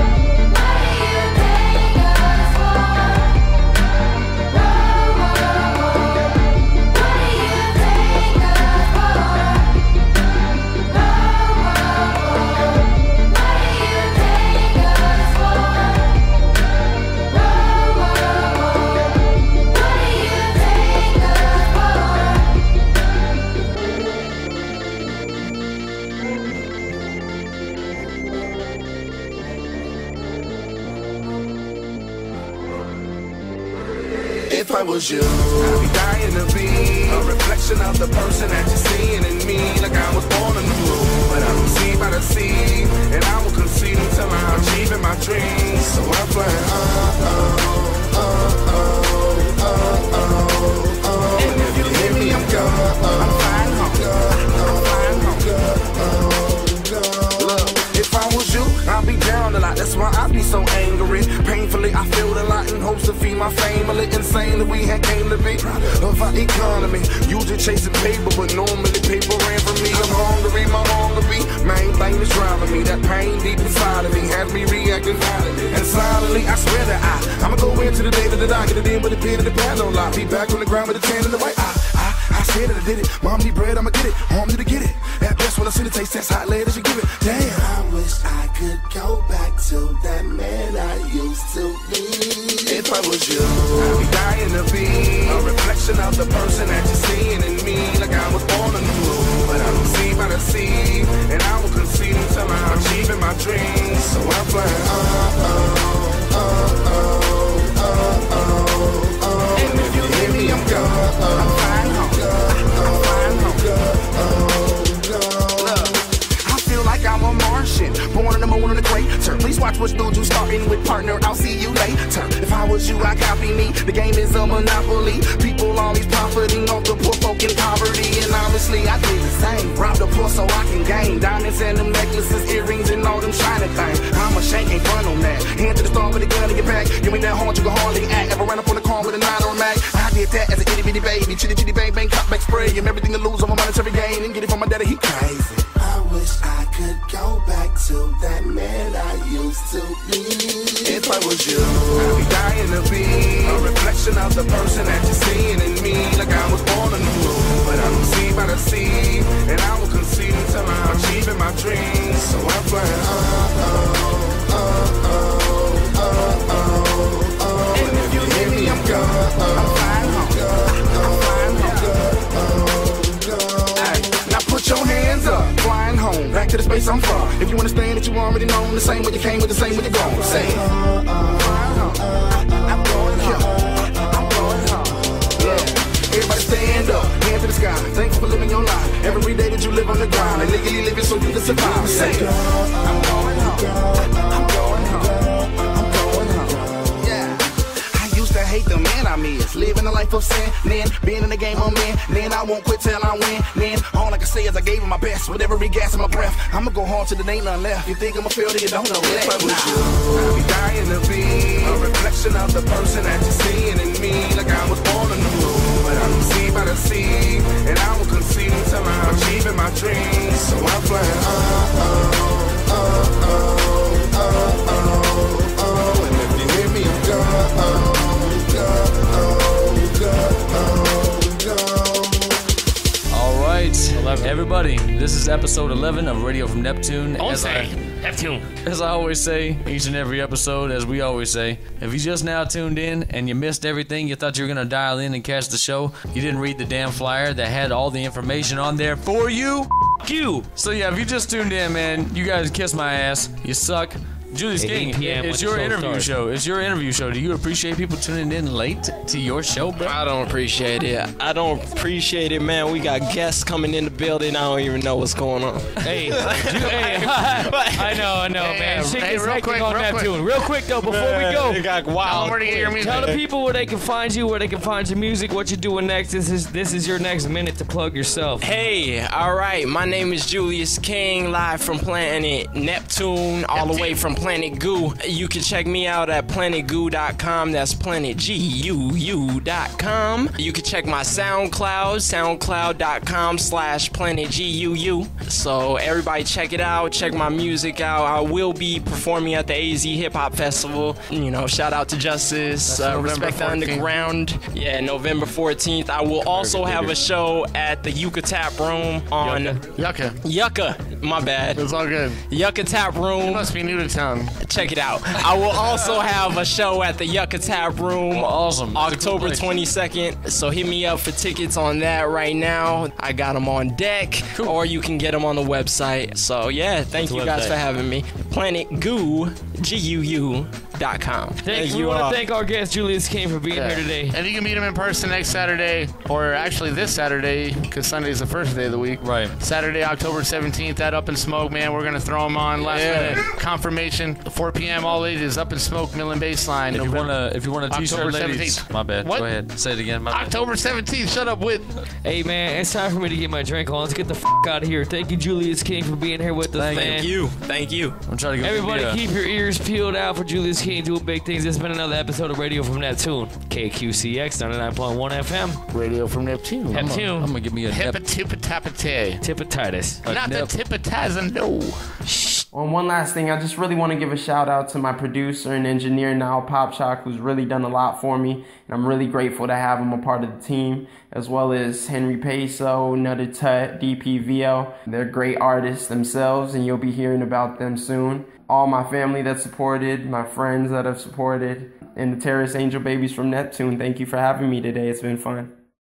If I was you, I'd be dying to be a reflection of the person that you're seeing in me. Like I was born in the blue, but I don't see by the sea, and I will concede until I'm achieving my dreams. So I'm flying, oh, oh, oh, oh, oh, oh, oh. And if you hear me, I'm gone. I'm flying home, I'm flying home. Look, if I was you, I'd be down a lot. That's why I be so angry. Painfully, I feel the lot in hopes to feed my family. Insanely, we had came to be of our economy. Usually chasing paper, but normally paper ran from me. I'm hungry, my hunger be. Main thing is driving me. That pain deep inside of me had me reacting violently. And silently, I swear that I, I'ma go into the day that I get it in with a pin and the pad on lie. Be back on the ground with a tan in the white eye. I, I, I said that I did it. Mom need bread, I'ma get it. Home did I get it. At best, when I see the taste. chicks that's hot ladies, you give it. Damn. I wish I could go back to that man I used to be. If I was you, I'd be dying to be a reflection of the person that you're seeing in me. Like I was born in the blue, but I'm deceived by the sea, and I will concede until I'm achieving my dreams. So I'm flying. Oh, oh, oh, oh, oh, oh, oh. And if you hear me, I'm gone. I'm flying home. I'm flying home. I'm a Martian, born on the moon on the crater. Please watch what dude you starting with, partner. I'll see you later. If I was you, I copy me. The game is a monopoly. People always profiting off the poor folk in poverty. And honestly, I did the same. Rob the poor so I can gain. Diamonds and them necklaces, earrings and all them shiny things. I'm a shank, ain't fun on that. Hand to the star with a gun to get back. You ain't that hard, you can hardly act. Ever ran up on the car with a nine or a mag? I did that as an itty bitty baby. Chitty chitty bang bang, cut back spray. And everything to lose on my monetary gain. And get it from my daddy, he crazy. I wish I could go back to that man I used to be. If I was you, I'd be dying to be a reflection of the person that you're seeing in me. Like I was born in the blue, but I'm deceived by the sea, and I will concede until I'm achieving my dreams. So I'm flying. Oh, oh, oh, oh, oh, oh, oh. And if you hear me, I'm gone. I'm flying home. I'm flying home. Hey, now put your hands up. Flying home, back to the space I'm from. If you understand that you already know, the same way you came with, the same way you're going. Say it. I'm going home. I'm going home. Yeah. Everybody stand up, hand to the sky. Thankful for living your life. Every day that you live on the ground, and legally living so you can survive. Say it. I'm going home. I'm going home. I'm going home. Yeah. I used to hate the man I miss. Living a life of sin, then being in the game I'm in. Then I won't quit till I win. Then all I can say is I gave him my best with every gas in my breath. I'ma go hard till there ain't none left. You think I'ma fail till you don't know that. If I was you, I'd be dying to be a reflection of the person that you're seeing in me. Like I was born in the blue, but I'm deceived by the sea, and I will concede until I'm achieving my dreams. So I'm flying. Oh, oh, oh, oh, oh, oh, oh, oh. And if you hear me, I'm gone. Oh, oh, oh, oh, oh. eleven. Everybody, this is episode eleven of Radio From Neptune. As I, Neptune. As I always say, each and every episode, as we always say, if you just now tuned in and you missed everything, you thought you were going to dial in and catch the show, you didn't read the damn flyer that had all the information on there for you. F you. So yeah, if you just tuned in, man, you guys kiss my ass. You suck. Julius King, it's your interview show. It's your interview show. Do you appreciate people tuning in late to your show, bro? I don't appreciate it. I don't appreciate it, man. We got guests coming in the building. I don't even know what's going on. Hey, I know, I know, man. Hey, real quick, real quick though, before we go, tell the people where they can find you, where they can find your music, what you're doing next. This is this is your next minute to plug yourself. Hey, all right. My name is Julius King, live from Planet Neptune, all the way from Planet Goo. You can check me out at Planet Goo dot com. That's Planet G U U dot com. You can check my SoundCloud, SoundCloud dot com slash Planet G U U. So everybody check it out. Check my music out. I will be performing at the A Z Hip Hop Festival. You know, shout out to Justice. Uh, Respect the Underground. Yeah, November fourteenth. I will also have a show at the Yucca Tap Room on... Yucca. Yucca. My bad. It's all good. Yucca Tap Room. You must be new to town. Check it out. I will also have a show at the Yucca Tap Room. Oh, awesome. That's October twenty-second. So hit me up for tickets on that right now. I got them on deck. Cool. Or you can get them on the website. So yeah, thank you guys for having me. Planet Goo, G U U dot com. Thank you. We want to thank our guest Julius King for being yeah. here today. And you can meet him in person next Saturday, or actually this Saturday, because Sunday is the first day of the week. Right. Saturday, October seventeenth at Up in Smoke, man. We're going to throw him on. Last yeah. minute confirmation. four p m all ages, Up in Smoke, Mill and Baseline. If November, you want to, if you want a T-shirt, ladies. My bad. What? Go ahead. Say it again. My October seventeenth. Shut up, Whit. Hey man, it's time for me to get my drink on. Let's get the fuck out of here. Thank you, Julius King, for being here with us, Thank man. Thank you. Thank you. I'm trying to. Go Everybody, the, uh, keep your ears peeled out for Julius King doing big things. It's been another episode of Radio From Neptune, K Q C X ninety-nine point one F M. Radio From Neptune. Neptune. I'm gonna give me a hepatitis. Hepatitis. Not the hepatitis. No. Well, one last thing, I just really want to give a shout out to my producer and engineer, Niall Popchak, who's really done a lot for me, and I'm really grateful to have him a part of the team, as well as Henry Peso, Nutter Tut, D P V L. They're great artists themselves, and you'll be hearing about them soon. All my family that supported, my friends that have supported, and the Terrorist Angel Babies from Neptune, thank you for having me today. It's been fun.